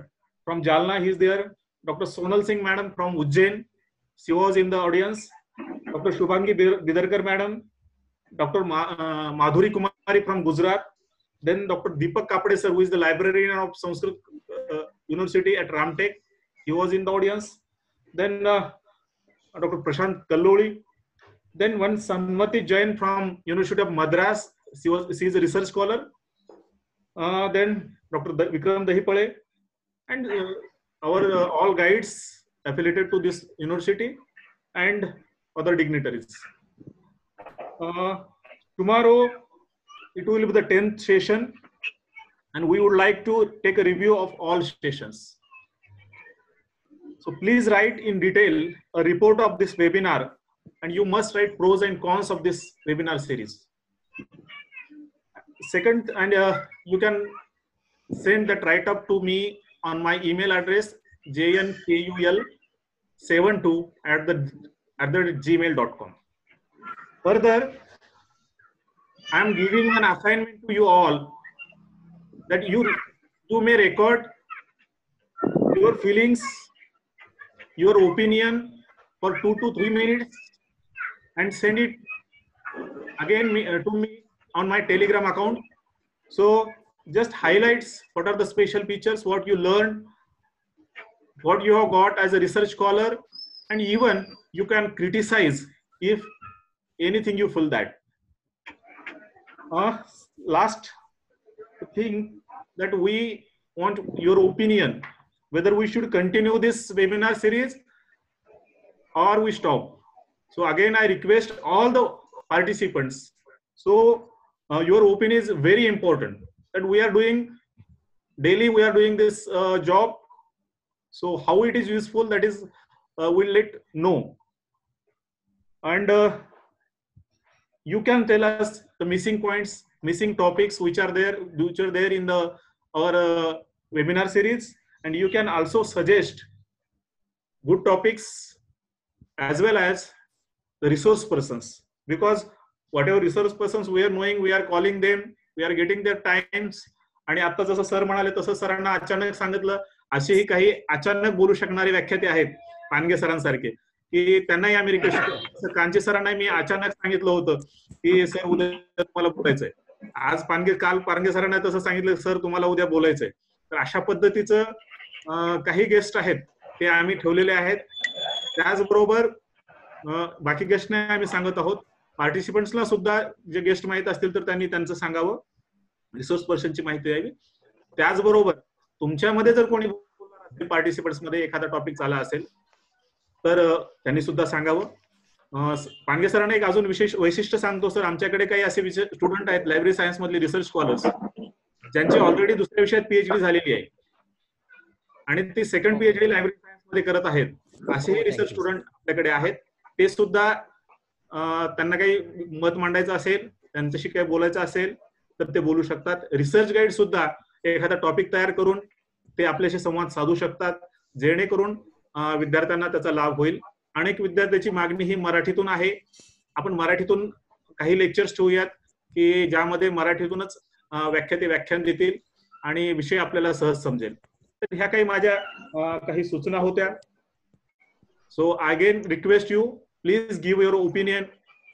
from Jalna he is there, Dr. Sonal Singh madam from Ujjain, she was in the audience, Dr. Shubhangi Bidarkar madam, Dr. Madhuri Kumari from Gujarat, then Dr. Deepak Kapade sir, who is the librarian of Sanskrit University at Ramtek, he was in the audience. Then Dr. Prashant Kalloli, then one Sanmati Jain from University of Madras, she is a research scholar. Then Dr. Vikram Dahipale, and our all guides affiliated to this university and other dignitaries. Tomorrow it will be the 10th session, and we would like to take a review of all sessions. So please write in detail a report of this webinar, and you must write pros and cons of this webinar series. Second, and you can send that write up to me on my email address jnkul72@gmail.com. Further, I am giving an assignment to you all that you may record your feelings, your opinion for 2 to 3 minutes, and send it again to me on my Telegram account. So just highlights, what are the special features, what you learned, what you have got as a research scholar, and even you can criticize if anything you feel that. Last thing that we want your opinion, whether we should continue this webinar series or we stop. So again, I request all the participants. So your opinion is very important, that we are doing daily. We are doing this job. So how it is useful, that is, we'll let know. And you can tell us the missing points, missing topics which are there in our webinar series. And you can also suggest good topics as well as the resource persons, because whatever resource persons we are knowing, we are calling them, we are getting their times. आणि आता जसं sir म्हणाले तसं सरांना अचानक सांगितलं, असेही काही अचानक बोलू शकणारे व्याख्याते आहेत पानगे सरांसारखे, की त्यांनाही आम्ही रिक्वेस्ट, कांचे सरांना मी अचानक सांगितलं होतं की सर उद्या तुम्हाला बोलायचंय, आज काल पानगे सरांना तसं सांगितलं सर तुम्हाला उद्या बोलायचंय. तर अशा पद्धतीचं काही गेस्ट आहेत ते आम्ही ठेवलेले आहेत. त्याचबरोबर बाकी गेस्ट नाही आम्ही सांगत आहोत, पार्टिसिपंट्सला सुद्धा जे गेस्ट माहित असतील तर त्यांनी त्यांचं सांगावं, रिसोर्स पर्सनची माहिती द्यावी. त्याचबरोबर तुमच्यामध्ये जर कोणी बोलणार असेल पार्टिसिपंट्समध्ये एखादा टॉपिक झाला असेल तर त्यांनी सुद्धा सांगावं. पानगे सरांना एक अजून विशेष वैशिष्ट्य सांगतो सर, आमच्याकडे काही असे विशेष स्टुडंट आहेत लायब्ररी सायन्स मधले रिसर्च स्कॉलर्स, ज्यांची ऑलरेडी दुसऱ्या विषयात PhD झालेली आहे आणि ते सेकंड PhD लायब्ररी सायन्स मध्ये करत आहेत. असेही रिसर्च स्टुडंट आपल्याकडे आहेत, ते सुद्धा त्यांना काही मत मांडायचं असेल, त्यांच्याशी काही बोलायचं असेल तर ते बोलू शकतात. रिसर्च गाईड सुद्धा एखादा टॉपिक तयार करून ते आपल्याशी संवाद साधू शकतात, जेणेकरून विद्यार्थ्यांना त्याचा लाभ होईल. अनेक विद्यार्थ्यांची मागणी ही मराठीतून आहे। आपण मराठीतून काही लेक्चर्स ठेवूयात की ज्यामध्ये मराठीतूनच व्याख्याते व्याख्यान देतील आणि विषय आपल्याला सहज समजेल। तर ह्या काही माझ्या काही सूचना होत्या। So again request you please give your opinion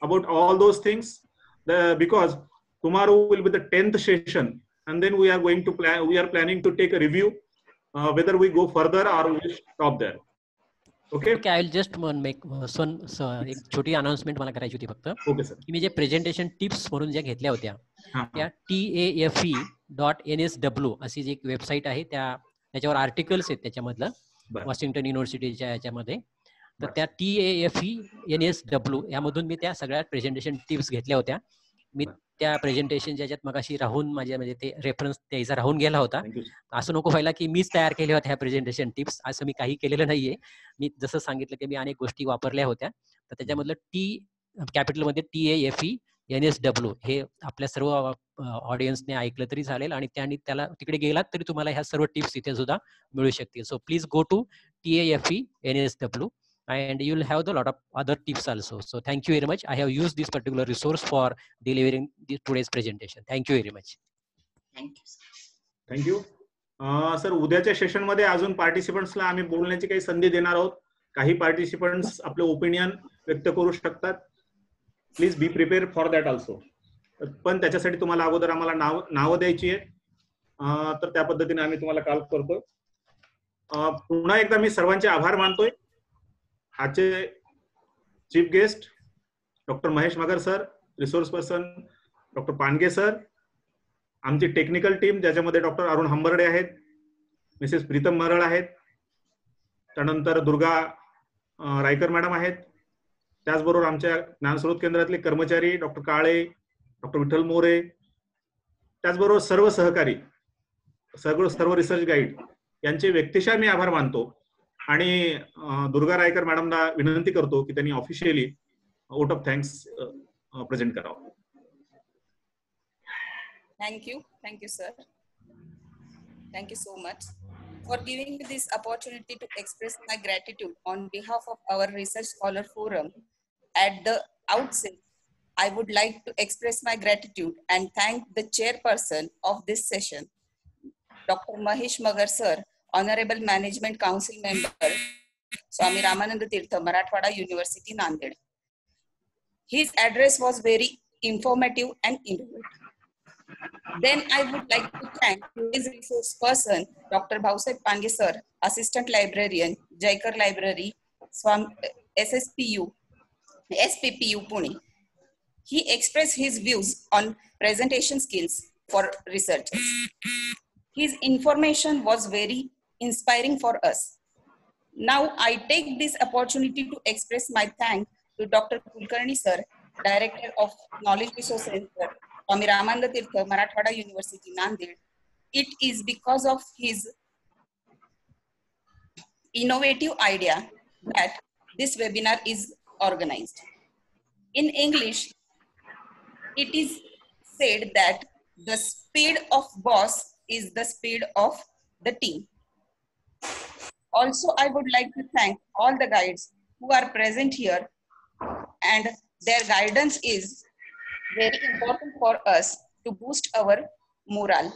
about all those things, because tomorrow will be the 10th session and then we are going to plan, we are planning to take a review whether we go further or we stop there. Okay, I will just make एक छोटी announcement मला करायची होती फक्त। Okay sir, मी जे presentation tips म्हणून जे घेतल्या होत्या त्या tafe.nsw अशी जी एक वेबसाइट आहे त्याच्यावर आर्टिकल्स आहेत त्याच्यामधला वॉशिंग्टन युनिव्हर्सिटीच्या याच्यामध्ये। तर त्या tafe.nsw यामधून मी त्या सगळ्या प्रेझेंटेशन टिप्स घेतल्या होत्या। मी त्या प्रेझेंटेशन ज्याच्यात मगाशी राहून माझ्या म्हणजे ते रेफरन्स त्याचा राहून गेला होता। असं नको व्हायला की मीच तयार केले होते ह्या प्रेझेंटेशन टिप्स, असं मी काही केलेलं नाहीये। मी जसं सांगितलं की मी अनेक गोष्टी वापरल्या होत्या। तर त्याच्यामधलं कॅपिटलमध्ये tafe.nsw हे आपल्या सर्व ऑडियन्सने ऐकलं तरी चालेल आणि त्यांनी त्याला तिकडे गेलात तरी तुम्हाला ह्या सर्व टिप्स इथे सुद्धा मिळू शकतील। So please go to tafe.nsw and you will have a lot of other tips also. So thank you very much. I have used this particular resource for delivering this today's presentation. Thank you very much. Thank you. Thank you. Sir, उद्याच्या session मध्ये अजून पार्टिसिपंट्सला आम्ही बोलण्याची काही संधी देणार आहोत। काही पार्टिसिपंट्स आपले ओपिनियन व्यक्त करू शकतात। Please be prepared for that also. पण त्याच्यासाठी तुम्हाला अगोदर आम्हाला नाव द्यायची आहेत, तर त्या पद्धतीने आम्ही तुम्हाला कॉल करतो। पुन्हा एकदा मी सर्वांचे आभार मानतोय। आजचे chief guest doctor Mahesh Magar sir, resource person doctor पांडगे sir, आमची टेक्निकल टीम ज्याच्यामध्ये डॉक्टर अरुण हंबर्डे आहेत, मिसेस प्रीतम मरळ आहेत, त्यानंतर दुर्गा रायकर मॅडम आहेत, त्याचबरोबर आमच्या ज्ञानस्रोत केंद्रातले कर्मचारी डॉक्टर काळे, डॉक्टर विठ्ठल मोरे, त्याचबरोबर सर्व सहकारी, सर्व रिसर्च गाईड यांचे व्यक्तिशः मी आभार मानतो। आणि दुर्गा रायकर मॅडमला विनंती करतो की त्यांनी officially vote of thanks present करावं। Thank you sir, thank you so much for giving this opportunity to express my gratitude on behalf of our research scholar forum. At the outset I would like to express my gratitude and thank the chairperson of this session doctor Mahesh Magar sir, Honorable Management Council Member, Swami Ramananda Tirtha, Marathwada University, Nanded. His address was very informative and innovative. Then I would like to thank his resource person, Dr. Bhauseb Pandey sir, Assistant Librarian, Jaikar Library, Swami SSPU, SPPU Pune. He expressed his views on presentation skills for researchers. His information was very inspiring for us. Now I take this opportunity to express my thanks to Dr. Kulkarni sir, Director of Knowledge Resource Center, Swami Ramananda Tirtha, Marathwada University, Nanded. It is because of his innovative idea that this webinar is organized. In English, it is said that the speed of boss is the speed of the team. Also, I would like to thank all the guides who are present here, and their guidance is very important for us to boost our morale.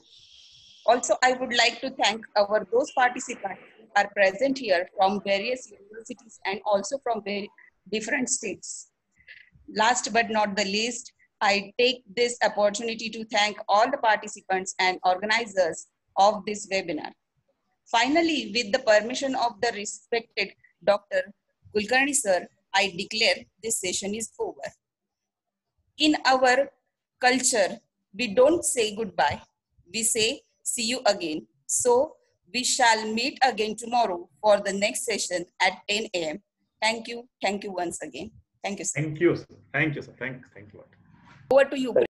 Also, I would like to thank our those participants who are present here from various universities and also from very different states. Last but not the least, I take this opportunity to thank all the participants and organizers of this webinar. Finally, with the permission of the respected Dr. Kulkarni sir, I declare this session is over. In our culture, we don't say goodbye. We say see you again. So we shall meet again tomorrow for the next session at 10 a.m. Thank you. Thank you once again. Thank you, sir. Thank you, sir. Thank you, sir. Thank you. Over to you.